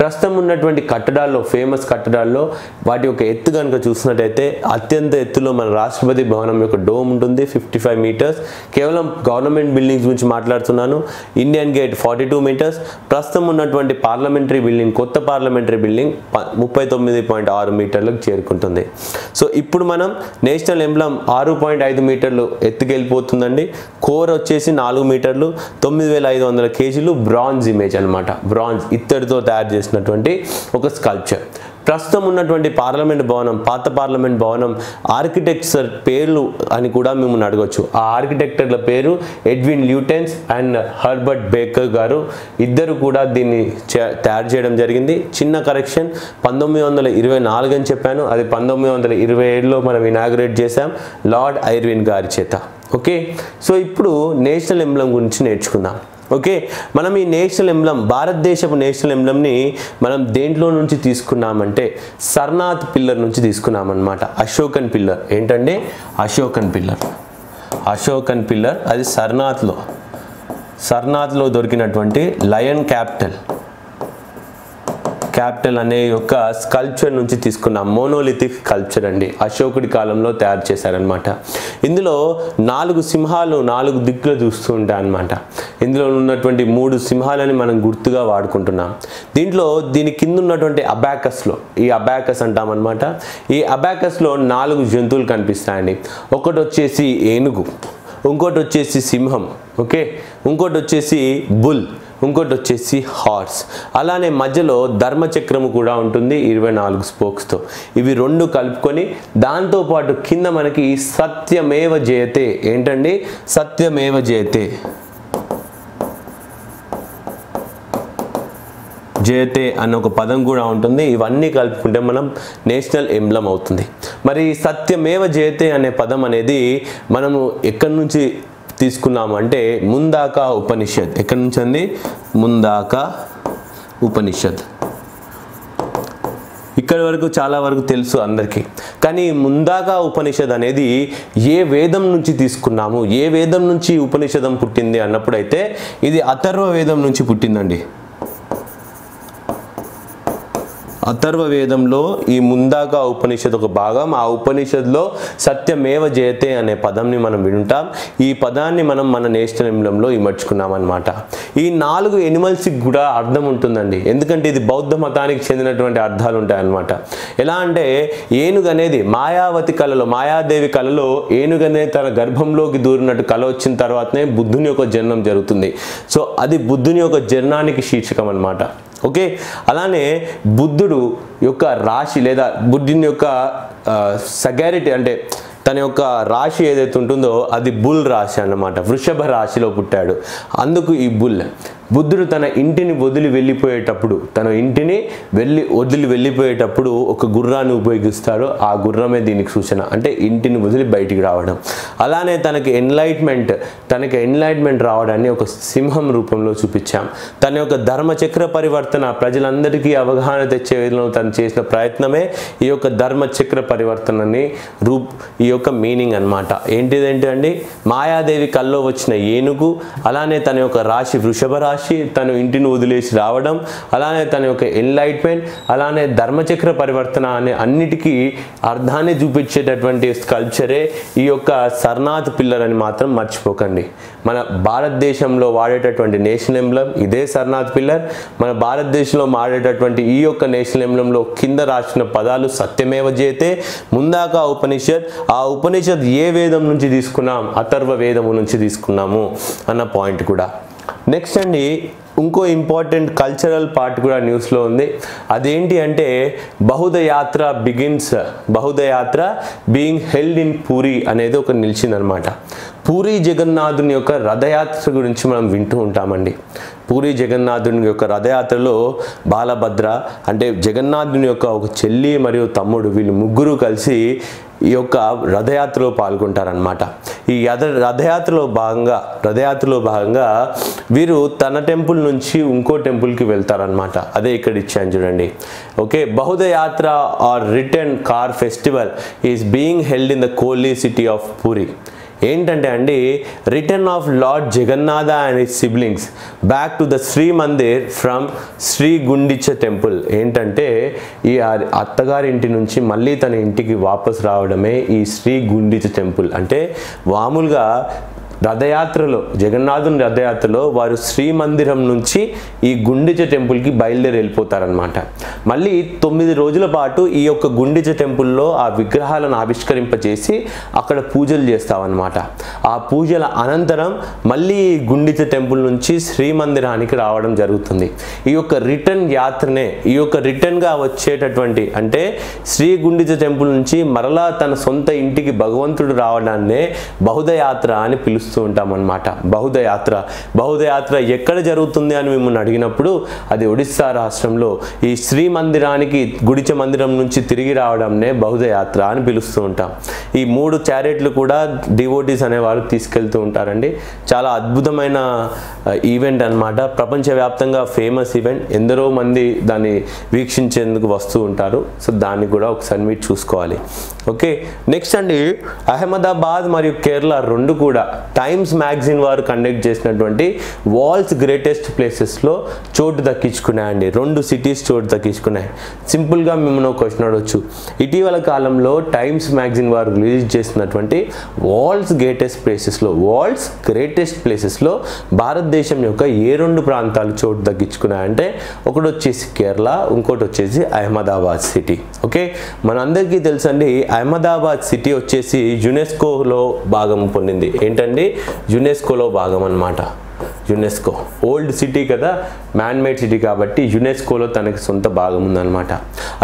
ప్రస్తుతం ఉన్నటువంటి కట్టడాల్లో ఫేమస్ కట్టడాల్లో వాటి యొక్క ఎత్తు కనుక చూసినట్టయితే అత్యంత ఎత్తులో మన రాష్ట్రపతి భవనం యొక్క డోమ్ ఉంటుంది ఫిఫ్టీ ఫైవ్ మీటర్స్. కేవలం గవర్నమెంట్ బిల్డింగ్స్ గురించి మాట్లాడుతున్నాను. Indian gate forty two metres. ప్రస్తుతం ఉన్నటువంటి పార్లమెంటరీ బిల్డింగ్ కొత్త పార్లమెంటరీ బిల్డింగ్ ముప్పై తొమ్మిది పాయింట్ ఆరు మీటర్లకు చేరుకుంటుంది. సో ఇప్పుడు మనం నేషనల్ ఎంబ్లం ఆరు పాయింట్ ఐదు మీటర్లు ఎత్తుకెళ్ళిపోతుందండి. కోర్ వచ్చేసి నాలుగు మీటర్లు, తొమ్మిది వేల ఐదు వందల కేజీలు బ్రాంజ్ ఇమేజ్ అనమాట. బ్రాంజ్ ఇత్తడితో తయారు చేసిన ఒక స్కల్ప్చర్. ప్రస్తుతం ఉన్నటువంటి పార్లమెంట్ భవనం పాత పార్లమెంట్ భవనం ఆర్కిటెక్చర్ పేర్లు అని కూడా మిమ్మల్ని అడగొచ్చు. ఆ ఆర్కిటెక్టర్ల పేరు Edwin Lutyens and Herbert Baker గారు ఇద్దరు కూడా దీన్ని తయారు చేయడం జరిగింది. చిన్న కరెక్షన్ పంతొమ్మిది వందల ఇరవై నాలుగు అని చెప్పాను, అది పంతొమ్మిది వందల ఇరవై ఏడులో మనం ఇనాగ్రేట్ చేసాం లార్డ్ ఐర్విన్ గారి చేత. ఓకే, సో ఇప్పుడు నేషనల్ ఎంబ్లం గురించి నేర్చుకుందాం. ఓకే, మనం ఈ నేషనల్ ఎంబ్లం భారతదేశపు నేషనల్ ఎంబ్లంని మనం దేంట్లో నుంచి తీసుకున్నామంటే సర్నాథ్ పిల్లర్ నుంచి తీసుకున్నామన్నమాట. అశోకన్ పిల్లర్ ఏంటంటే అశోకన్ పిల్లర్ అశోకన్ పిల్లర్ అది సర్నాథ్లో సర్నాథ్లో దొరికినటువంటి లయన్ క్యాపిటల్ క్యాపిటల్ అనే యొక్క స్కల్ప్చర్ నుంచి తీసుకున్నాం. మోనోలిథిక్ స్కల్ప్చర్ అండి, అశోకుడి కాలంలో తయారు చేశారనమాట. ఇందులో నాలుగు సింహాలు నాలుగు దిక్కులు చూస్తూ ఉంటాయి అనమాట. ఇందులో ఉన్నటువంటి మూడు సింహాలని మనం గుర్తుగా వాడుకుంటున్నాం. దీంట్లో దీని కింద ఉన్నటువంటి అబాకస్లో ఈ అబాకస్ అంటామన్నమాట. ఈ అబాకస్లో నాలుగు జంతువులు కనిపిస్తాయండి. ఒకటి వచ్చేసి ఏనుగు, ఇంకోటి వచ్చేసి సింహం, ఓకే, ఇంకోటి వచ్చేసి బుల్, ఇంకోటి వచ్చేసి హార్స్, అలానే మధ్యలో ధర్మచక్రము కూడా ఉంటుంది ఇరవై నాలుగు స్పోక్స్తో. ఇవి రెండు కలుపుకొని దాంతోపాటు కింద మనకి సత్యమేవ జయతే ఏంటండి సత్యమేవ జయతే జయతే అన్న ఒక పదం కూడా ఉంటుంది. ఇవన్నీ కలుపుకుంటే మనం నేషనల్ ఎంబ్లం అవుతుంది. మరి సత్యమేవ జయతే అనే పదం అనేది మనము ఎక్కడి నుంచి తీసుకున్నాము అంటే ముందాక ఉపనిషత్. ఎక్కడి నుంచి అండి? ముందాక ఉపనిషత్. ఇక్కడి వరకు చాలా వరకు తెలుసు అందరికీ, కానీ ముందాక ఉపనిషత్ అనేది ఏ వేదం నుంచి తీసుకున్నాము, ఏ వేదం నుంచి ఉపనిషదం పుట్టింది అన్నప్పుడైతే ఇది అథర్వ వేదం నుంచి పుట్టిందండి. అథర్వ వేదంలో ఈ ముందాక ఉపనిషత్ ఒక భాగం. ఆ ఉపనిషత్లో సత్యమేవ జయతే అనే పదంని మనం వింటాం. ఈ పదాన్ని మనం మన నేషనల్ ఎంబ్లంలో ఇమర్చుకున్నాం అన్నమాట. ఈ నాలుగు ఎనిమల్స్కి కూడా అర్థం ఉంటుందండి, ఎందుకంటే ఇది బౌద్ధ మతానికి చెందినటువంటి అర్థాలు ఉంటాయన్నమాట. ఎలా అంటే ఏనుగు అనేది మాయావతి కళలో మాయాదేవి కళలో ఏనుగనే తన గర్భంలోకి దూరినట్టు కళ వచ్చిన తర్వాతనే బుద్ధుని యొక్క జన్మం జరుగుతుంది. సో అది బుద్ధుని యొక్క జన్మానికి శీర్షికం అన్నమాట. ఓకే, అలానే బుద్ధుడు యొక్క రాశి లేదా బుద్ధుని యొక్క సగారిటీ అంటే తన యొక్క రాశి ఏదైతే ఉంటుందో అది బుల్ రాశి అన్నమాట. వృషభ రాశిలో పుట్టాడు, అందుకు ఈ బుల్. బుద్ధుడు తన ఇంటిని వదిలి వెళ్ళిపోయేటప్పుడు తన ఇంటిని వెళ్ళి వదిలి వెళ్ళిపోయేటప్పుడు ఒక గుర్రాన్ని ఉపయోగిస్తాడు. ఆ గుర్రమే దీనికి సూచన, అంటే ఇంటిని వదిలి బయటికి రావడం. అలానే తనకి ఎన్లైట్మెంట్ తనకి ఎన్లైట్మెంట్ రావడాన్ని ఒక సింహం రూపంలో చూపించాం. తన యొక్క ధర్మచక్ర పరివర్తన ప్రజలందరికీ అవగాహన తెచ్చే విధంగా తను చేసిన ప్రయత్నమే ఈ యొక్క ధర్మచక్ర పరివర్తనని రూప్ ఈ యొక్క మీనింగ్ అనమాట. ఏంటిదేంటండి మాయాదేవి కల్లో వచ్చిన ఏనుగు, అలానే తన యొక్క రాశి వృషభ రాశి, తను ఇంటిని వదిలేసి రావడం, అలానే తన యొక్క ఎన్లైట్మెంట్, అలానే ధర్మచక్ర పరివర్తన అనే అన్నిటికీ అర్థాన్ని చూపించేటటువంటి స్కల్ప్చరే ఈ యొక్క సర్నాథ్ పిల్లర్ అని మాత్రం మర్చిపోకండి. మన భారతదేశంలో వాడేటటువంటి నేషనల్ ఎంబ్లం ఇదే సర్నాథ్ పిల్లర్. మన భారతదేశంలో వాడేటటువంటి ఈ యొక్క నేషనల్ ఎంబ్లంలో కింద రాసిన పదాలు సత్యమేవ జయతే, ముందాక ఉపనిషత్, ఆ ఉపనిషత్ ఏ వేదం నుంచి తీసుకున్నాం అథర్వ వేదము నుంచి తీసుకున్నాము అన్న పాయింట్ కూడా. నెక్స్ట్ అండి ఇంకో ఇంపార్టెంట్ కల్చరల్ పార్ట్ కూడా న్యూస్లో ఉంది. అదేంటి అంటే బౌద్ధ యాత్ర బిగిన్స్ బౌద్ధ యాత్ర బీయింగ్ హెల్డ్ ఇన్ పూరి అనేది ఒక నిలిచిందనమాట. పూరి జగన్నాథుని యొక్క రథయాత్ర గురించి మనం వింటూ ఉంటామండి. పూరి జగన్నాథుని యొక్క రథయాత్రలో బాలభద్ర అంటే జగన్నాథుని యొక్క ఒక చెల్లి మరియు తమ్ముడు వీళ్ళు ముగ్గురు కలిసి ఈ యొక్క రథయాత్రలో పాల్గొంటారనమాట. ఈ రథ రథయాత్రలో భాగంగా రథయాత్రలో భాగంగా వీరు తన టెంపుల్ నుంచి ఇంకో టెంపుల్కి వెళ్తారనమాట. అదే ఇక్కడ ఇచ్చాను చూడండి. Okay, Bahuda Yatra or return car festival is being held in the holy city of Puri. ఏంటంటే అండి return of lord Jagannatha and his siblings back to the Shri Mandir from Shri Gundicha temple. ఏంటంటే ఈ అత్తగారింటి నుంచి మళ్ళీ తన ఇంటికి వాపస్ రావడమే ఈ శ్రీ గుండిచ టెంపుల్. అంటే మామూలుగా రథయాత్రలో జగన్నాథుని రథయాత్రలో వారు శ్రీ మందిరం నుంచి ఈ గుండిచ టెంపుల్కి బయలుదేరి వెళ్ళిపోతారనమాట. మళ్ళీ తొమ్మిది రోజుల పాటు ఈ యొక్క గుండిచ టెంపుల్లో ఆ విగ్రహాలను ఆవిష్కరింపచేసి అక్కడ పూజలు చేస్తామన్నమాట. ఆ పూజల అనంతరం మళ్ళీ గుండిచ టెంపుల్ నుంచి శ్రీ మందిరానికి రావడం జరుగుతుంది. ఈ యొక్క రిటర్న్ యాత్రనే ఈ యొక్క రిటర్న్గా వచ్చేటటువంటి అంటే శ్రీ గుండిచ టెంపుల్ నుంచి మరలా తన సొంత ఇంటికి భగవంతుడు రావడాన్నే బహుదయాత్ర అని పిలుస్తూ ఉంటామన్నమాట. బహుదయాత్ర బహుదయాత్ర ఎక్కడ జరుగుతుంది అని మిమ్మల్ని అడిగినప్పుడు అది ఒడిస్సా రాష్ట్రంలో ఈ శ్రీ మందిరానికి గుడిచ మందిరం నుంచి తిరిగి రావడంనే బహుదయాత్ర అని పిలుస్తూ ఉంటాం. ఈ మూడు చారెట్లు కూడా డివోటీస్ అనేవారు తీసుకెళ్తూ ఉంటారండి. చాలా అద్భుతమైన ఈవెంట్ అన్నమాట. ప్రపంచవ్యాప్తంగా ఫేమస్ ఈవెంట్, ఎందరో మంది దాన్ని వీక్షించేందుకు వస్తూ ఉంటారు. సో దాన్ని కూడా ఒకసారి మీరు చూసుకోవాలి. ఓకే, నెక్స్ట్ అండి అహ్మదాబాద్ మరియు కేరళ రెండు కూడా టైమ్స్ మ్యాగజైన్ వారు కండక్ట్ చేసినటువంటి వరల్డ్స్ గ్రేటెస్ట్ ప్లేసెస్లో చోటు దక్కించుకున్నాయండి. రెండు సిటీస్ చోటు దక్కించుకున్నాయి. సింపుల్గా మిమ్మల్ని క్వశ్చన్ అడవచ్చు, ఇటీవల కాలంలో టైమ్స్ మ్యాగజైన్ వారు రిలీజ్ చేసినటువంటి వరల్డ్స్ గ్రేటెస్ట్ ప్లేసెస్లో వరల్డ్స్ గ్రేటెస్ట్ ప్లేసెస్లో భారతదేశం యొక్క ఏ రెండు ప్రాంతాలు చోటు దక్కించుకున్నాయంటే ఒకటి వచ్చేసి కేరళ, ఇంకోటి వచ్చేసి అహ్మదాబాద్ సిటీ. ఓకే, మనందరికీ తెలుసండి అహ్మదాబాద్ సిటీ వచ్చేసి యునెస్కోలో భాగం పొందింది. ఏంటండి యునెస్కోలో భాగం అన్నమాట. యునెస్కో ఓల్డ్ సిటీ కదా, మ్యాన్మేడ్ సిటీ కాబట్టి యునెస్కోలో తనకి సొంత భాగం ఉందన్నమాట.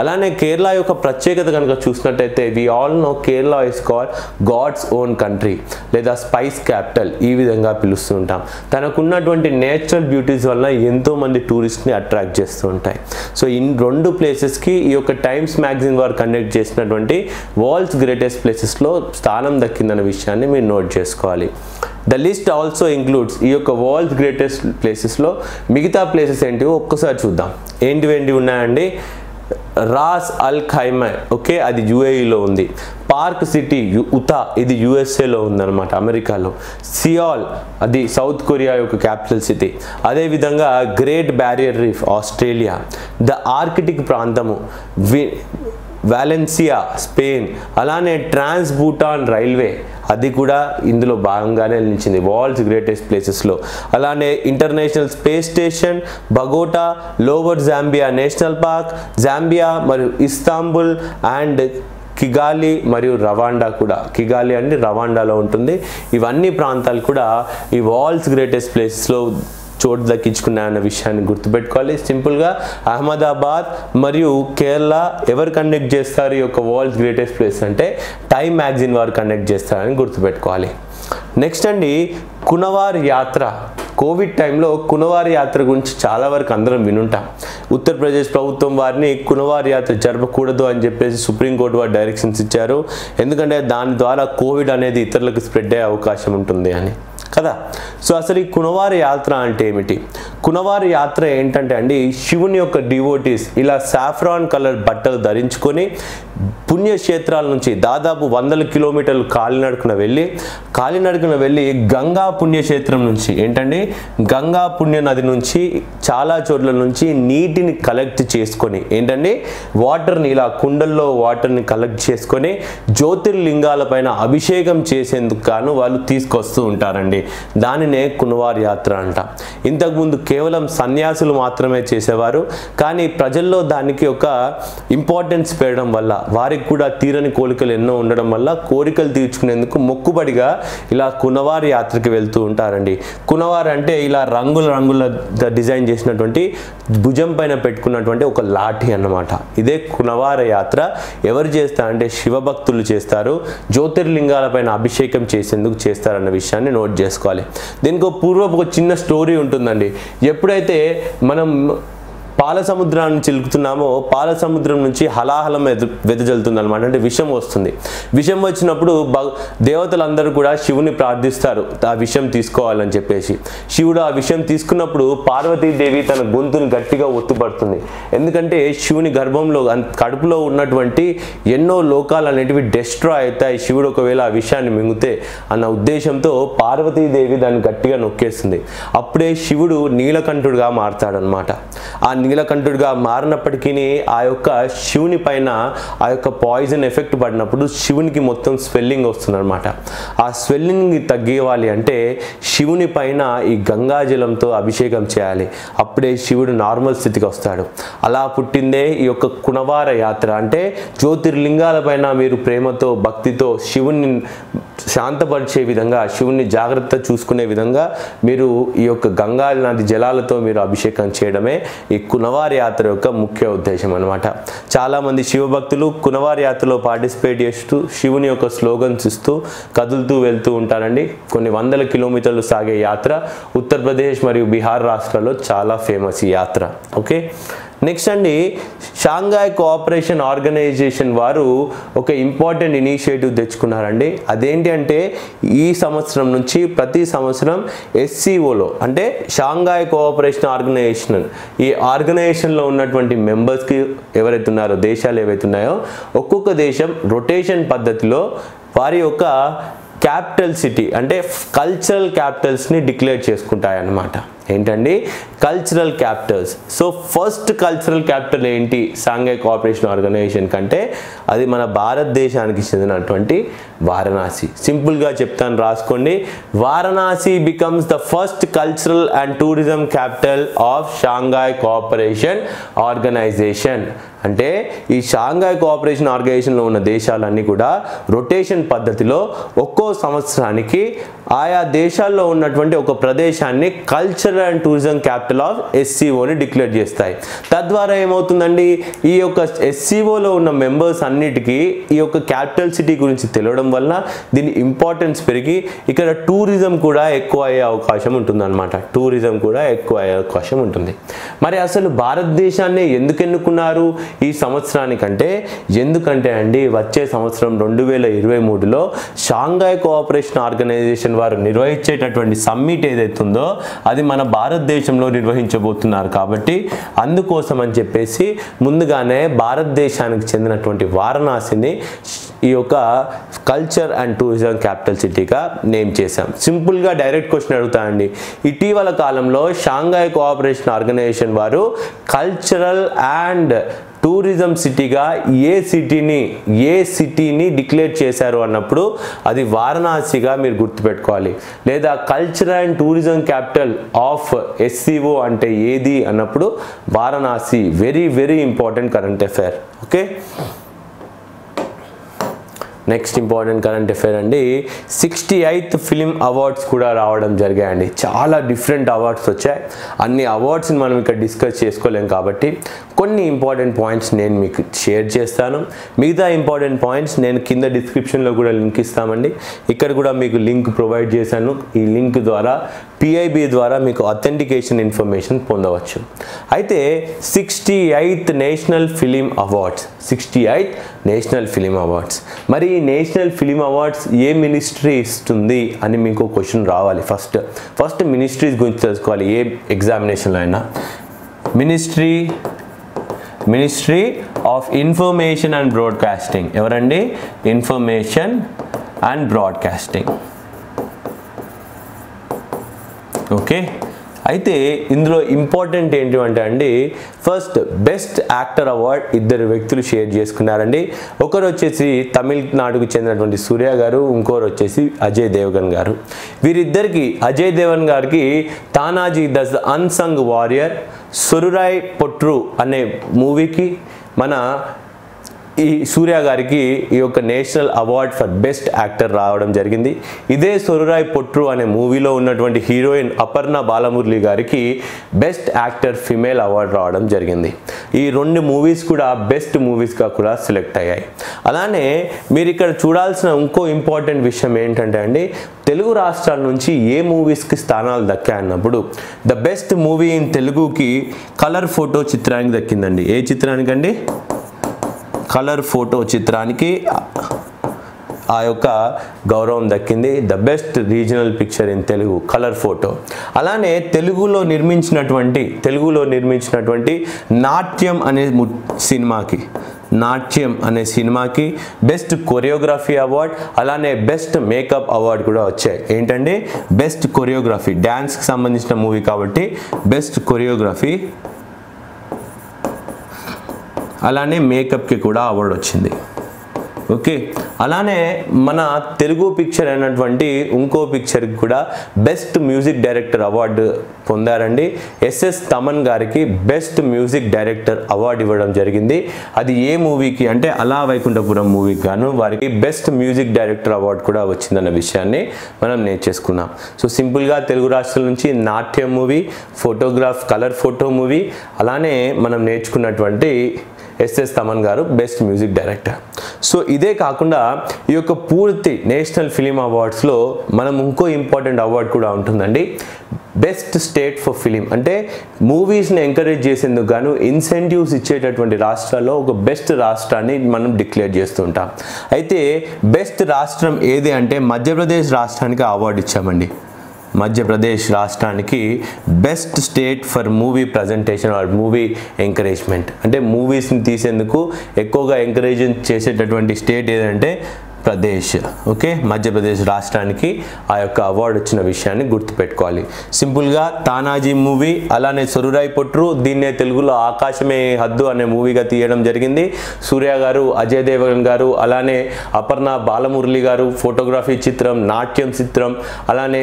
అలానే కేరళ యొక్క ప్రత్యేకత కనుక చూసినట్టయితే we all know Kerala is called God's own country లేదా స్పైస్ క్యాపిటల్, ఈ విధంగా పిలుస్తూ ఉంటాం. తనకున్నటువంటి నేచురల్ బ్యూటీస్ వల్ల ఎంతోమంది టూరిస్ట్ని అట్రాక్ట్ చేస్తూ ఉంటాయి. సో ఈ రెండు ప్లేసెస్కి ఈ యొక్క టైమ్స్ మ్యాగజైన్ వారు కండక్ట్ చేసినటువంటి వరల్డ్స్ గ్రేటెస్ట్ ప్లేసెస్లో స్థానం దక్కిందన్న విషయాన్ని మీరు నోట్ చేసుకోవాలి. ద లిస్ట్ ఆల్సో ఇంక్లూడ్స్ ఈ యొక్క వరల్డ్స్ గ్రేటెస్ట్ ప్లేసెస్లో మిగతా ప్లేసెస్ ఏంటివో ఒక్కసారి చూద్దాం. ఏంటివి ఏంటివి ఉన్నాయండి? రాస్ అల్ ఖైమా, ఓకే అది యూఏఈలో ఉంది. పార్క్ సిటీ ఉతా, ఇది యూఎస్ఏలో ఉందన్నమాట, అమెరికాలో. సియాల్, అది సౌత్ కొరియా యొక్క క్యాపిటల్ సిటీ. అదేవిధంగా great barrier reef Australia. The Arctic ప్రాంతము వి వాలెన్సియా స్పెయిన్. అలానే ట్రాన్స్ భూటాన్ రైల్వే అది కూడా ఇందులో భాగంగానే నిలిచింది వరల్డ్స్ గ్రేటెస్ట్ ప్లేసెస్లో. అలానే international space station, Bogota, lower Zambia national park, Zambia మరియు ఇస్తాంబుల్ అండ్ కిగాలి మరియు రవాండా కూడా, కిగాలి అంటే రవాండాలో ఉంటుంది. ఇవన్నీ ప్రాంతాలు కూడా ఈ వరల్డ్స్ గ్రేటెస్ట్ ప్లేసెస్లో చోటు దక్కించుకున్నాయన్న విషయాన్ని గుర్తుపెట్టుకోవాలి. సింపుల్గా అహ్మదాబాద్ మరియు కేరళ ఎవరు కండక్ట్ చేస్తారు ఈ యొక్క వరల్డ్స్ గ్రేటెస్ట్ ప్లేస్ అంటే టైమ్ మ్యాగజైన్ వారు కండక్ట్ చేస్తారని గుర్తుపెట్టుకోవాలి. నెక్స్ట్ అండి కునవార్ యాత్ర. కోవిడ్ టైంలో కునవార్ యాత్ర గురించి చాలా వరకు అందరం వినుంటాం. ఉత్తరప్రదేశ్ ప్రభుత్వం వారిని కునవార్ యాత్ర జరపకూడదు అని చెప్పేసి సుప్రీంకోర్టు వారు డైరెక్షన్స్ ఇచ్చారు. ఎందుకంటే దాని ద్వారా కోవిడ్ అనేది ఇతరులకు స్ప్రెడ్ అయ్యే అవకాశం ఉంటుంది అని కదా. సో అసలు ఈ కునవార్ యాత్ర అంటే ఏమిటి? కునవార్ యాత్ర ఏంటంటే అండి శివుని యొక్క డివోటీస్ ఇలా సాఫ్రాన్ కలర్ బట్టలు ధరించుకొని పుణ్యక్షేత్రాల నుంచి దాదాపు వందల కిలోమీటర్లు కాలినడకన వెళ్ళి కాలినడకన వెళ్ళి గంగా పుణ్యక్షేత్రం నుంచి ఏంటండి గంగా పుణ్య నది నుంచి చాలా చోట్ల నుంచి నీటిని కలెక్ట్ చేసుకొని ఏంటండి వాటర్ని ఇలా కుండల్లో వాటర్ని కలెక్ట్ చేసుకొని జ్యోతిర్లింగాలపైన అభిషేకం చేసేందుకు గాను వాళ్ళు తీసుకొస్తూ ఉంటారండి. దానినే కునవార్ యాత్ర అంట. ఇంతకుముందు కేవలం సన్యాసులు మాత్రమే చేసేవారు, కానీ ప్రజల్లో దానికి ఒక ఇంపార్టెన్స్ పెరగడం వల్ల వారికి కూడా తీరని కోరికలు ఎన్నో ఉండడం వల్ల కోరికలు తీర్చుకునేందుకు మొక్కుబడిగా ఇలా కునవార్ యాత్రకి వెళ్తూ ఉంటారండి. కునవార్ అంటే ఇలా రంగుల రంగుల డిజైన్ చేసినటువంటి భుజం పైన పెట్టుకున్నటువంటి ఒక లాఠీ అన్నమాట. ఇదే కునవార యాత్ర ఎవరు చేస్తారంటే శివభక్తులు చేస్తారు. జ్యోతిర్లింగాల పైన అభిషేకం చేసేందుకు చేస్తారన్న విషయాన్ని నోట్ చేసుకోవాలి. దీనికి పూర్వపు ఒక చిన్న స్టోరీ ఉంటుందండి. ఎప్పుడైతే మనం పాల సముద్రాన్ని చిలుకుతున్నామో పాల సముద్రం నుంచి హలాహలం వెదజల్లుతుంది అనమాట. అంటే విషం వస్తుంది. విషం వచ్చినప్పుడు దేవతలందరూ కూడా శివుని ప్రార్థిస్తారు ఆ విషం తీసుకోవాలని చెప్పేసి. శివుడు ఆ విషం తీసుకున్నప్పుడు పార్వతీదేవి తన గొంతును గట్టిగా ఒత్తుపడుతుంది. ఎందుకంటే శివుని గర్భంలో కడుపులో ఉన్నటువంటి ఎన్నో లోకాలు అనేటివి డిస్ట్రాయ్ అవుతాయి శివుడు ఒకవేళ ఆ విషయాన్ని మింగితే అన్న ఉద్దేశంతో పార్వతీదేవి దాన్ని గట్టిగా నొక్కేస్తుంది. అప్పుడే శివుడు నీలకంఠుడుగా మారతాడనమాట. ఆ आంజనేయకంఠుడిగా మారినప్పటికీ ఆ యొక్క శివుని పైన ఆ యొక్క పాయిజన్ ఎఫెక్ట్ పడినప్పుడు శివునికి మొత్తం స్వెల్లింగ్ వస్తుందన్నమాట. ఆ స్వెల్లింగ్ తగ్గియాలి అంటే శివుని పైన ఈ గంగా జలంతో అభిషేకం చేయాలి. అప్పుడే శివుడు నార్మల్ స్థితికి వస్తాడు. అలా పుట్టిందే ఈ యొక్క కుణవార యాత్ర. అంటే జ్యోతిర్లింగాలపైన మీరు ప్రేమతో భక్తితో శివుని శాంతపరిచే విధంగా శివుని జాగ్రత్త చూసుకునే విధంగా మీరు ఈ యొక్క గంగా నది జలాలతో మీరు అభిషేకం చేయడమే ఈ కుణవార యాత్ర యొక్క ముఖ్య ఉద్దేశం అన్నమాట. చాలామంది శివభక్తులు కుణవార యాత్రలో పార్టిసిపేట్ చేస్తూ శివుని యొక్క స్లోగన్స్ ఇస్తూ కదులుతూ వెళ్తూ ఉంటారండి. కొన్ని వందల కిలోమీటర్లు సాగే యాత్ర ఉత్తరప్రదేశ్ మరియు బీహార్ రాష్ట్రాల్లో చాలా ఫేమస్ ఈ యాత్ర. ఓకే, నెక్స్ట్ అండి, షాంఘాయ్ కోఆపరేషన్ ఆర్గనైజేషన్ వారు ఒక ఇంపార్టెంట్ ఇనిషియేటివ్ తెచ్చుకున్నారండి. అదేంటి అంటే ఈ సంవత్సరం నుంచి ప్రతి సంవత్సరం ఎస్సీఓలో అంటే షాంఘాయ్ కోఆపరేషన్ ఆర్గనైజేషన్ ఈ ఆర్గనైజేషన్లో ఉన్నటువంటి మెంబర్స్కి ఎవరైతే ఉన్నారో దేశాలు ఏవైతే ఉన్నాయో ఒక్కొక్క దేశం రొటేషన్ పద్ధతిలో వారి యొక్క క్యాపిటల్ సిటీ అంటే కల్చరల్ క్యాపిటల్స్ని డిక్లేర్ చేసుకుంటాయన్నమాట. ఏంటండి cultural capitals? So first cultural capital ఏంటి షాంఘాయ్ కోఆపరేషన్ ఆర్గనైజేషన్ కంటే? అది మన భారతదేశానికి చెందినటువంటి వారణాసి. సింపుల్గా చెప్తాను, రాసుకోండి. Varanasi becomes the first cultural and tourism capital of Shanghai cooperation organisation. అంటే ఈ షాంఘాయ్ కోఆపరేషన్ ఆర్గనైజేషన్లో ఉన్న దేశాలన్నీ కూడా రొటేషన్ పద్ధతిలో ఒక్కో సంవత్సరానికి ఆయా దేశాల్లో ఉన్నటువంటి ఒక ప్రదేశాన్ని cultural and tourism capital of ఎస్సీఓని డిక్లేర్ చేస్తాయి. తద్వారా ఏమవుతుందండి, ఈ యొక్క ఎస్సీఓలో ఉన్న మెంబర్స్ అన్నిటికీ ఈ యొక్క క్యాపిటల్ సిటీ గురించి తెలియడం వల్ల దీని ఇంపార్టెన్స్ పెరిగి ఇక్కడ టూరిజం కూడా ఎక్కువ అయ్యే అవకాశం ఉంటుందన్నమాట. టూరిజం కూడా ఎక్కువ అయ్యే అవకాశం ఉంటుంది. మరి అసలు భారతదేశాన్ని ఎందుకు ఎన్నుకున్నారు ఈ సంవత్సరానికంటే? ఎందుకంటే అండి వచ్చే సంవత్సరం రెండు వేల ఇరవై మూడులో షాంఘాయ్ కోఆపరేషన్ ఆర్గనైజేషన్ వారు నిర్వహించేటటువంటి సమ్మిట్ ఏదైతుందో అది మన భారతదేశంలో నిర్వహించబోతున్నారు. కాబట్టి అందుకోసం అని చెప్పేసి ముందుగానే భారతదేశానికి చెందినటువంటి వారణాసిని ఈ యొక్క కల్చర్ అండ్ టూరిజం క్యాపిటల్ సిటీగా నేమ్ చేశాం. సింపుల్గా డైరెక్ట్ క్వశ్చన్ అడుగుతానండి. ఇటీవల కాలంలో షాంఘాయ్ కోఆపరేషన్ ఆర్గనైజేషన్ వారు కల్చరల్ అండ్ టూరిజం సిటీగా ఏ సిటీని ఏ సిటీని డిక్లేర్ చేశారు అన్నప్పుడు అది వారణాసిగా మీరు గుర్తుపెట్టుకోవాలి. లేదా culture and tourism capital of SCO అంటే ఏది అన్నప్పుడు Varanasi. Very very important current affair. Okay, next important current affair అండి, సిక్స్టీ ఎయిత్ ఫిలిం అవార్డ్స్ కూడా రావడం జరిగాయండి. చాలా డిఫరెంట్ అవార్డ్స్ వచ్చాయి. అన్ని అవార్డ్స్ని మనం ఇక్కడ డిస్కస్ చేసుకోలేం కాబట్టి కొన్ని ఇంపార్టెంట్ పాయింట్స్ నేను మీకు షేర్ చేస్తాను. మిగతా ఇంపార్టెంట్ పాయింట్స్ నేను కింద డిస్క్రిప్షన్లో కూడా లింక్ ఇస్తామండి. ఇక్కడ కూడా మీకు లింక్ ప్రొవైడ్ చేశాను. ఈ లింక్ ద్వారా పిఐబి ద్వారా మీకు అథెంటికేషన్ ఇన్ఫర్మేషన్ పొందవచ్చు. అయితే sixty eighth national film awards sixty eighth national film awards మరి ఈ నేషనల్ ఫిలిం అవార్డ్స్ ఏ మినిస్ట్రీ ఇస్తుంది అని మీకు క్వశ్చన్ రావాలి. ఫస్ట్ ఫస్ట్ మినిస్ట్రీస్ గురించి తెలుసుకోవాలి. ఏ ఎగ్జామినేషన్లో అయినా ministry ministry of information and broadcasting. ఎవరండి? Information and broadcasting. ఓకే, అయితే ఇందులో ఇంపార్టెంట్ ఏంటంటే అండి, ఫస్ట్ బెస్ట్ యాక్టర్ అవార్డ్ ఇద్దరు వ్యక్తులు షేర్ చేసుకున్నారండి. ఒకరు వచ్చేసి తమిళనాడుకు చెందినటువంటి సూర్య గారు, ఇంకోరు వచ్చేసి అజయ్ దేవగన్ గారు. వీరిద్దరికి అజయ్ దేవగన్ గారికి Tanhaji the unsung warrior, Soorarai Pottru అనే మూవీకి మన ఈ సూర్య గారికి ఈ యొక్క national award for best actor రావడం జరిగింది. ఇదే సొరురాయ్ పొట్రు అనే మూవీలో ఉన్నటువంటి హీరోయిన్ అపర్ణ బాలమురళి గారికి బెస్ట్ యాక్టర్ ఫిమేల్ అవార్డు రావడం జరిగింది. ఈ రెండు మూవీస్ కూడా బెస్ట్ మూవీస్గా కూడా సెలెక్ట్ అయ్యాయి. అలానే మీరు ఇక్కడ చూడాల్సిన ఇంకో ఇంపార్టెంట్ విషయం ఏంటంటే అండి, తెలుగు రాష్ట్రాల నుంచి ఏ మూవీస్కి స్థానాలు దక్కాయన్నప్పుడు ద బెస్ట్ మూవీ ఇన్ తెలుగుకి కలర్ ఫోటో చిత్రానికి దక్కిందండి. ఏ చిత్రానికండి? కలర్ ఫోటో చిత్రానికి ఆ యొక్క గౌరవం దక్కింది. The best regional picture in Telugu colour photo. అలానే తెలుగులో నిర్మించినటువంటి తెలుగులో నిర్మించినటువంటి నాట్యం అనే సినిమాకి నాట్యం అనే సినిమాకి బెస్ట్ కొరియోగ్రఫీ అవార్డ్, అలానే బెస్ట్ మేకప్ అవార్డు కూడా వచ్చాయి. ఏంటండి? బెస్ట్ కొరియోగ్రఫీ, డ్యాన్స్కి సంబంధించిన మూవీ కాబట్టి బెస్ట్ కొరియోగ్రఫీ అలానే మేకప్కి కూడా అవార్డు వచ్చింది. ఓకే, అలానే మన తెలుగు పిక్చర్ అయినటువంటి ఇంకో పిక్చర్కి కూడా బెస్ట్ మ్యూజిక్ డైరెక్టర్ అవార్డు పొందారండి. ఎస్ఎస్ తమన్ గారికి బెస్ట్ మ్యూజిక్ డైరెక్టర్ అవార్డు ఇవ్వడం జరిగింది. అది ఏ మూవీకి అంటే అలా వైకుంఠపురం మూవీకి గాను వారికి బెస్ట్ మ్యూజిక్ డైరెక్టర్ అవార్డు కూడా వచ్చిందన్న విషయాన్ని మనం నేర్చేసుకున్నాం. సో సింపుల్గా తెలుగు రాష్ట్రాల నుంచి Natyam movie, photograph colour photo movie, అలానే మనం నేర్చుకున్నటువంటి ఎస్ఎస్ తమన్ గారు బెస్ట్ మ్యూజిక్ డైరెక్టర్. సో ఇదే కాకుండా ఈ యొక్క పూర్తి నేషనల్ ఫిలిం అవార్డ్స్లో మనం ఇంకో ఇంపార్టెంట్ అవార్డు కూడా ఉంటుందండి, బెస్ట్ స్టేట్ ఫర్ ఫిలిం. అంటే మూవీస్ని ఎంకరేజ్ చేసేందుకు గాను ఇన్సెంటివ్స్ ఇచ్చేటటువంటి రాష్ట్రాల్లో ఒక బెస్ట్ రాష్ట్రాన్ని మనం డిక్లేర్ చేస్తుంటాం. అయితే బెస్ట్ రాష్ట్రం ఏది అంటే మధ్యప్రదేశ్ రాష్ట్రానికి అవార్డు ఇచ్చామండి. మధ్యప్రదేశ్ రాష్ట్రానికి best state for movie presentation or movie encouragement, అంటే మూవీస్ని తీసేందుకు ఎక్కువగా ఎంకరేజ్ చేసేటటువంటి స్టేట్ ఏదంటే ప్రదేశ్. ఓకే, మధ్యప్రదేశ్ రాష్ట్రానికి ఆ యొక్క అవార్డు వచ్చిన విషయాన్ని గుర్తుపెట్టుకోవాలి. సింపుల్గా తానాజీ మూవీ, అలానే సొరురాయి పొట్రు, దీన్నే తెలుగులో ఆకాశమే హద్దు అనే మూవీగా తీయడం జరిగింది. సూర్య గారు, అజయ్ దేవగన్ గారు, అలానే అపర్ణ బాలమురళి గారు ఫోటోగ్రఫీ చిత్రం, నాట్యం చిత్రం, అలానే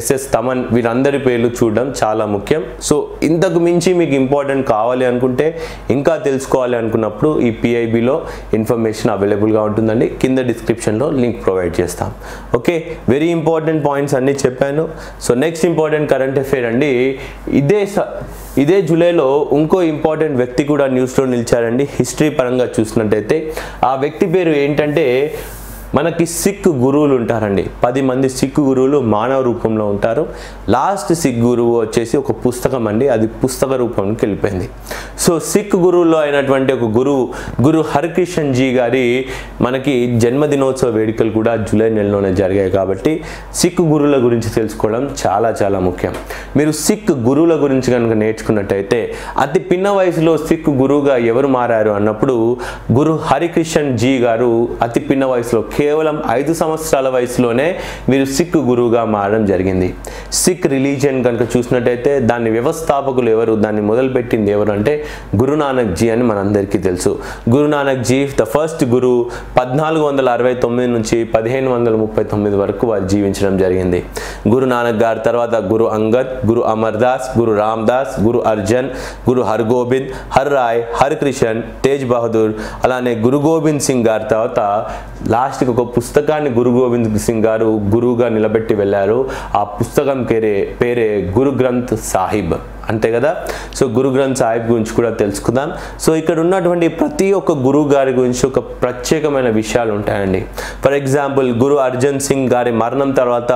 ఎస్ఎస్ తమన్ వీరందరి పేర్లు చూడడం చాలా ముఖ్యం. సో ఇంతకు మించి మీకు ఇంపార్టెంట్ కావాలి అనుకుంటే, ఇంకా తెలుసుకోవాలి అనుకున్నప్పుడు ఈ పిఐబిలో ఇన్ఫర్మేషన్ అవైలబుల్గా ఉంటుందండి. కింద డిస్క్రిప్షన్ లో లింక్ ప్రొవైడ్ చేస్తాం. ఓకే, వెరీ ఇంపార్టెంట్ పాయింట్స్ అన్నీ చెప్పాను. So next important current affair అండి. ఇదే ఇదే జూలైలో ఇంకో ఇంపార్టెంట్ వ్యక్తి కూడా న్యూస్లో నిలిచారండి. హిస్టరీ పరంగా చూసినట్టయితే ఆ వ్యక్తి పేరు ఏంటంటే మనకి సిక్ గురువులు ఉంటారండి. పది మంది సిక్ గురువులు మానవ రూపంలో ఉంటారు. లాస్ట్ సిక్ గురువు వచ్చేసి ఒక పుస్తకం అండి, అది పుస్తక రూపంలోకి వెళ్ళిపోయింది. సో సిక్ గురువులో అయినటువంటి ఒక గురువు గురు హరికృష్ణన్ జీ గారి మనకి జన్మదినోత్సవ వేడుకలు కూడా జూలై నెలలోనే జరిగాయి. కాబట్టి సిక్ గురువుల గురించి తెలుసుకోవడం చాలా చాలా ముఖ్యం. మీరు సిక్ గురువుల గురించి కనుక నేర్చుకున్నట్టయితే అతి పిన్న వయసులో సిక్ గురువుగా ఎవరు మారారు అన్నప్పుడు గురు హరికృష్ణన్ జీ గారు అతి పిన్న వయసులో కేవలం ఐదు సంవత్సరాల వయసులోనే వీరు సిక్ గురువుగా మారడం జరిగింది. సిక్ రిలీజియన్ కనుక చూసినట్టయితే దాని వ్యవస్థాపకులు ఎవరు, దాన్ని మొదలుపెట్టింది ఎవరు అంటే గురునానక్ జీ అని మనందరికీ తెలుసు. గురునానక్ జీ ద ఫస్ట్ గురు పద్నాలుగు వందల అరవై తొమ్మిది నుంచి పదిహేను వందల ముప్పై తొమ్మిది వరకు వారు జీవించడం జరిగింది. గురునానక్ గారి తర్వాత గురు అంగద్, గురు అమర్ దాస్, గురు రామ్ దాస్, గురు అర్జన్, గురు హర్ గోబింద్, హర్ రాయ్, హర్ కృష్ణన్, తేజ్ బహదూర్, అలానే గురు గోబింద్ సింగ్ గారి తర్వాత లాస్ట్ ఒక పుస్తకాన్ని గురు గోవింద్ సింగ్ గారు గురువుగా నిలబెట్టి వెళ్ళారు. ఆ పుస్తకం పేరే పేరే గురు గ్రంథ్ సాహిబ్, అంతే కదా. సో గురు గ్రంథ్ సాహిబ్ గురించి కూడా తెలుసుకుందాం. సో ఇక్కడ ఉన్నటువంటి ప్రతి ఒక్క గురువు గారి గురించి ఒక ప్రత్యేకమైన విషయాలు ఉంటాయండి. ఫర్ ఎగ్జాంపుల్ గురు అర్జన్ సింగ్ గారి మరణం తర్వాత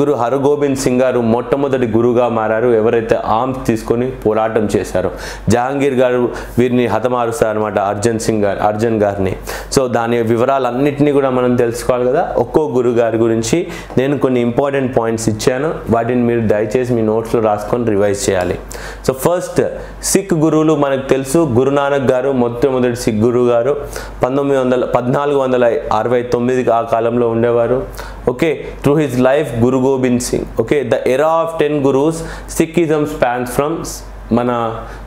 గురు హరగోబింద్ సింగ్ గారు మొట్టమొదటి గురువుగా మారారు. ఎవరైతే ఆర్మ్స్ తీసుకొని పోరాటం చేశారో జహాంగీర్ గారు వీరిని హతమారుస్తారు అనమాట, అర్జన్ సింగ్ గారు అర్జన్ గారిని. సో దాని వివరాలన్నింటినీ కూడా మనం తెలుసుకోవాలి కదా. ఒక్కో గురువు గారి గురించి నేను కొన్ని ఇంపార్టెంట్ పాయింట్స్ ఇచ్చాను, వాటిని మీరు దయచేసి మీ నోట్స్లో రాసుకొని రివైజ్ చేయాలి. సో ఫస్ట్ సిక్ గురువులు మనకు తెలుసు. గురునానక్ గారు మొట్టమొదటి సిక్ గురువు గారు పంతొమ్మిది వందల పద్నాలుగు వందల అరవై తొమ్మిది ఆ కాలంలో ఉండేవారు. Okay, through his life Guru Gobind Singh. Okay, the era of ten gurus Sikhism spans from మన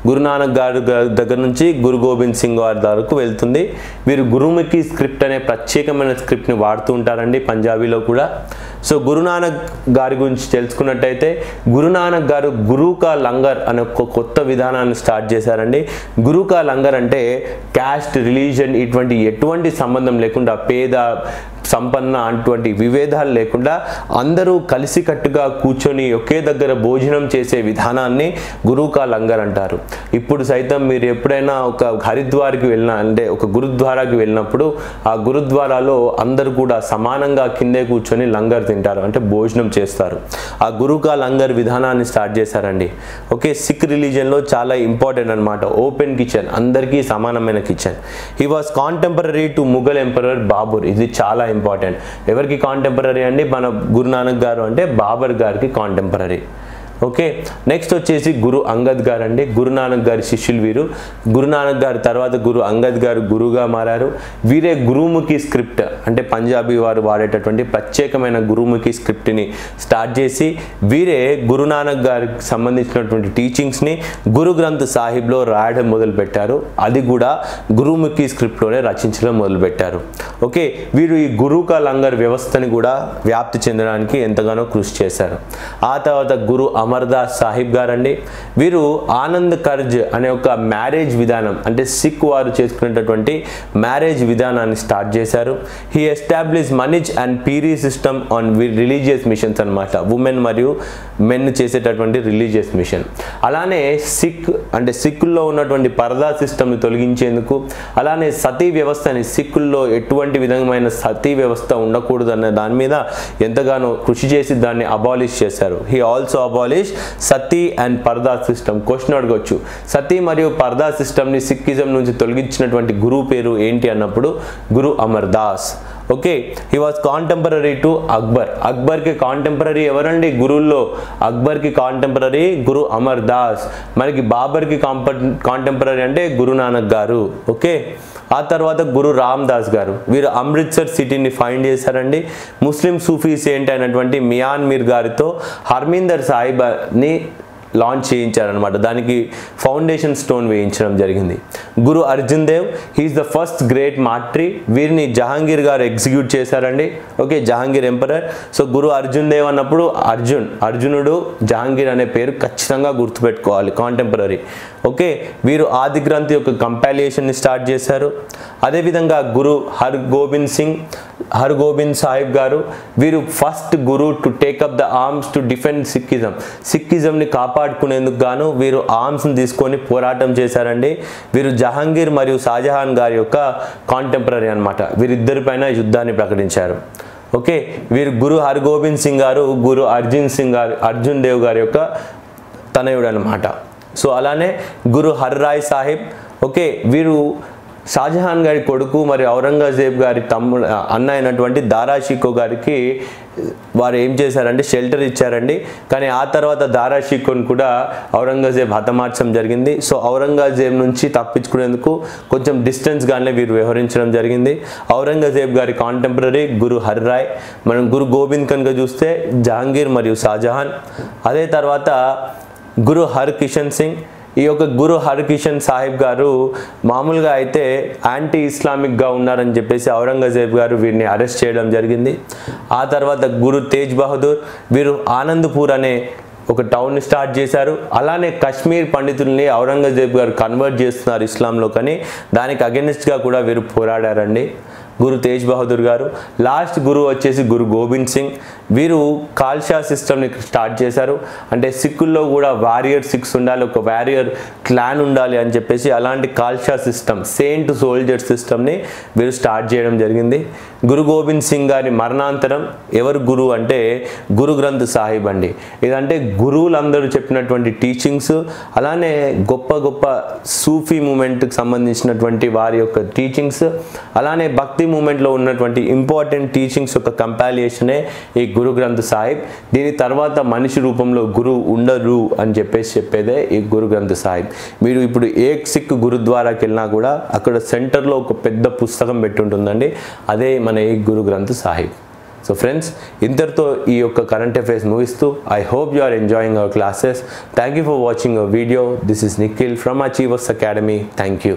గురునానక్ గారు దగ్గర నుంచి గురు గోబింద్ సింగ్ గారి వరకు వెళ్తుంది. వీరు గురుముఖి స్క్రిప్ట్ అనే ప్రత్యేకమైన స్క్రిప్ట్ని వాడుతూ ఉంటారండి పంజాబీలో కూడా. సో గురునానక్ గారి గురించి తెలుసుకున్నట్టయితే గురునానక్ గారు గురు కా లంగర్ అనే ఒక కొత్త విధానాన్ని స్టార్ట్ చేశారండి. గురు కా లంగర్ అంటే క్యాస్ట్, రిలీజన్ ఇటువంటి ఎటువంటి సంబంధం లేకుండా పేద సంపన్న అటువంటి విభేదాలు లేకుండా అందరూ కలిసికట్టుగా కూర్చొని ఒకే దగ్గర భోజనం చేసే విధానాన్ని గురు కా లంగర్ అంటారు. ఇప్పుడు సైతం మీరు ఎప్పుడైనా ఒక హరిద్వార్కి వెళ్ళినా అంటే ఒక గురుద్వారాకి వెళ్ళినప్పుడు ఆ గురుద్వారాలో అందరూ కూడా సమానంగా కిందే కూర్చొని లంగర్ తింటారు, అంటే భోజనం చేస్తారు. ఆ గురు కా లంగర్ విధానాన్ని స్టార్ట్ చేశారండి. ఓకే, సిక్ రిలీజియన్లో చాలా ఇంపార్టెంట్ అనమాట ఓపెన్ కిచెన్, అందరికీ సమానమైన kitchen. He was contemporary to Mughal emperor Babur. ఇది చాలా ఇంపార్టెంట్. ఎవరికి కాంటెంపరీ అండి? మన గురునానక్ గారు అంటే బాబర్ గారికి కాంటెంపరీ. ఓకే. నెక్స్ట్ వచ్చేసి గురు అంగద్ గారు అండి, గురునానక్ గారి శిష్యులు వీరు. గురునానక్ గారి తర్వాత గురు అంగద్ గారు గురువుగా మారారు. వీరే గురుముఖి స్క్రిప్ట్ అంటే పంజాబీ వారు వాడేటటువంటి ప్రత్యేకమైన గురుముఖి స్క్రిప్ట్ని స్టార్ట్ చేసి వీరే గురునానక్ గారికి సంబంధించినటువంటి టీచింగ్స్ని గురు గ్రంథ్ సాహిబ్లో రాయడం మొదలుపెట్టారు. అది కూడా గురుముఖి స్క్రిప్ట్లోనే రచించడం మొదలుపెట్టారు. ఓకే, వీరు ఈ గురు కా లంగర్ వ్యవస్థని కూడా వ్యాప్తి చెందడానికి ఎంతగానో కృషి చేశారు. ఆ తర్వాత గురు అమర్దాస్ సాహిబ్ గారండి, వీరు ఆనంద్ కర్జ్ అనే ఒక మ్యారేజ్ విధానం అంటే సిక్ వారు చేసుకునేటటువంటి మ్యారేజ్ విధానాన్ని స్టార్ట్ చేశారు. He establish మనిజ్ and పీరీ system on religious missions అనమాట, ఉమెన్ మరియు మెన్ చేసేటటువంటి రిలీజియస్ మిషన్. అలానే సిక్ అంటే సిక్కుల్లో ఉన్నటువంటి పరదా సిస్టమ్ని తొలగించేందుకు, అలానే సతీ వ్యవస్థని సిక్కుల్లో ఎటువంటి విధమైన సతీ వ్యవస్థ ఉండకూడదు అనే దాని మీద ఎంతగానో కృషి చేసి దాన్ని అబాలిష్ చేశారు. He also abolish sati and పరదా సిస్టమ్. క్వశ్చన్ అడగవచ్చు, సతీ మరియు పరదా సిస్టమ్ని సిక్కిజం నుంచి తొలగించినటువంటి గురువు పేరు ఏంటి అన్నప్పుడు Guru Amar Das. Okay, he was contemporary to Akbar. అక్బర్కి కాంటెంపరీ ఎవరండి గురువుల్లో? అక్బర్కి కాంటెంపరీ గురు అమర్ దాస్. మనకి బాబర్కి కాంప కాంటెంపరీ అంటే గురు నానక్ గారు. ఓకే, ఆ తర్వాత గురు రామ్దాస్ గారు, వీరు అమృత్సర్ సిటీని ఫైండ్ చేశారండి. ముస్లిం సూఫీస్ ఏంటి అయినటువంటి మియాన్మీర్ గారితో హర్మిందర్ సాహిబ్ని లాంచ్ చేయించారనమాట, దానికి ఫౌండేషన్ స్టోన్ వేయించడం జరిగింది. Guru Arjun Dev, he's the first great martyr. వీరిని జహాంగీర్ గారు ఎగ్జిక్యూట్ చేశారండి. Okay, Jahangir emperor. So Guru Arjun Dev అన్నప్పుడు అర్జున్ అర్జునుడు జహాంగీర్ అనే పేరు ఖచ్చితంగా గుర్తుపెట్టుకోవాలి కాంటెంపరీ. ఓకే, వీరు ఆది గ్రంథి యొక్క కంపాలియేషన్ని స్టార్ట్ చేశారు. అదేవిధంగా గురు హర్ గోబింద్ సింగ్ హర్ గోబింద్ సాహిబ్ గారు, వీరు first Guru to take up the arms to defend Sikhism. సిక్కిజంని కాపాడుకునేందుకు గాను వీరు ఆర్మ్స్ని తీసుకొని పోరాటం చేశారండి. వీరు జహాంగీర్ మరియు షాజహాన్ గారి యొక్క కాంటెంపరీ అనమాట, వీరిద్దరిపైన యుద్ధాన్ని ప్రకటించారు. ఓకే, వీరు గురు హర్గోబింద్ సింగ్ గారు గురు అర్జున్ సింగ్ గారు అర్జున్ దేవ్ గారి యొక్క తనయుడు అనమాట. సో అలానే గురు హర్ రాయ్ సాహిబ్, ఓకే, వీరు షాజహాన్ గారి కొడుకు మరియు ఔరంగజేబ్ గారి తమ్ముడు అన్న అయినటువంటి దారా షికో గారికి వారు ఏం చేశారంటే షెల్టర్ ఇచ్చారండి. కానీ ఆ తర్వాత దారా షికోని కూడా ఔరంగజేబ్ హతమార్చడం జరిగింది. సో ఔరంగజేబ్ నుంచి తప్పించుకునేందుకు కొంచెం డిస్టెన్స్గానే వీరు వ్యవహరించడం జరిగింది. ఔరంగజేబ్ గారి కాంటెంపరీ గురు హర్ రాయ్. మనం గురు గోబింద్ కనుక చూస్తే జహాంగీర్ మరియు షాజహాన్. అదే తర్వాత గురు హర్ కిషన్ సింగ్. ఈ యొక్క గురు హర్ కిషన్ సాహిబ్ గారు మామూలుగా అయితే యాంటీ ఇస్లామిక్గా ఉన్నారని చెప్పేసి ఔరంగజేబ్ గారు వీరిని అరెస్ట్ చేయడం జరిగింది. ఆ తర్వాత గురు తేజ్ బహదూర్, వీరు ఆనంద్పూర్ అనే ఒక టౌన్ని స్టార్ట్ చేశారు. అలానే కశ్మీర్ పండితుల్ని ఔరంగజేబ్ గారు కన్వర్ట్ చేస్తున్నారు ఇస్లాంలో, కానీ దానికి అగెనిస్ట్గా కూడా వీరు పోరాడారండి గురు తేజ్ బహదూర్ గారు. లాస్ట్ గురువు వచ్చేసి గురు గోబింద్ సింగ్, వీరు కాల్షా సిస్టమ్ని స్టార్ట్ చేశారు. అంటే సిక్కుల్లో కూడా వారియర్ సిక్స్ ఉండాలి, ఒక వారియర్ క్లాన్ ఉండాలి అని చెప్పేసి అలాంటి కాల్షా సిస్టమ్ సెయింట్ సోల్జర్ సిస్టమ్ని వీరు స్టార్ట్ చేయడం జరిగింది. గురు గోబింద్ సింగ్ గారి మరణాంతరం ఎవరు గురువు అంటే గురు గ్రంథ్ సాహిబ్ అండి. ఇదంటే గురువులందరూ చెప్పినటువంటి టీచింగ్స్, అలానే గొప్ప గొప్ప సూఫీ మూమెంట్కి సంబంధించినటువంటి వారి యొక్క టీచింగ్స్, అలానే భక్తి మూమెంట్లో ఉన్నటువంటి ఇంపార్టెంట్ టీచింగ్స్ యొక్క కంపాలియేషనే ఈ గురు గ్రంథ్ సాహిబ్. దీని తర్వాత మనిషి రూపంలో గురువు ఉండరు అని చెప్పేసి చెప్పేదే ఈ గురు గ్రంథ్ సాహిబ్. మీరు ఇప్పుడు ఏ సిక్ గురుద్వారాకి వెళ్ళినా కూడా అక్కడ సెంటర్లో ఒక పెద్ద పుస్తకం పెట్టి ఉంటుందండి, అదే మన ఈ గురు గ్రంథ్ సాహిబ్. సో ఫ్రెండ్స్, ఇంతటితో ఈ యొక్క కరెంట్ అఫైర్స్ ముగిస్తూ I hope you are enjoying our classes. Thank you for watching our video. This is Nikhil from achievers academy. Thank you.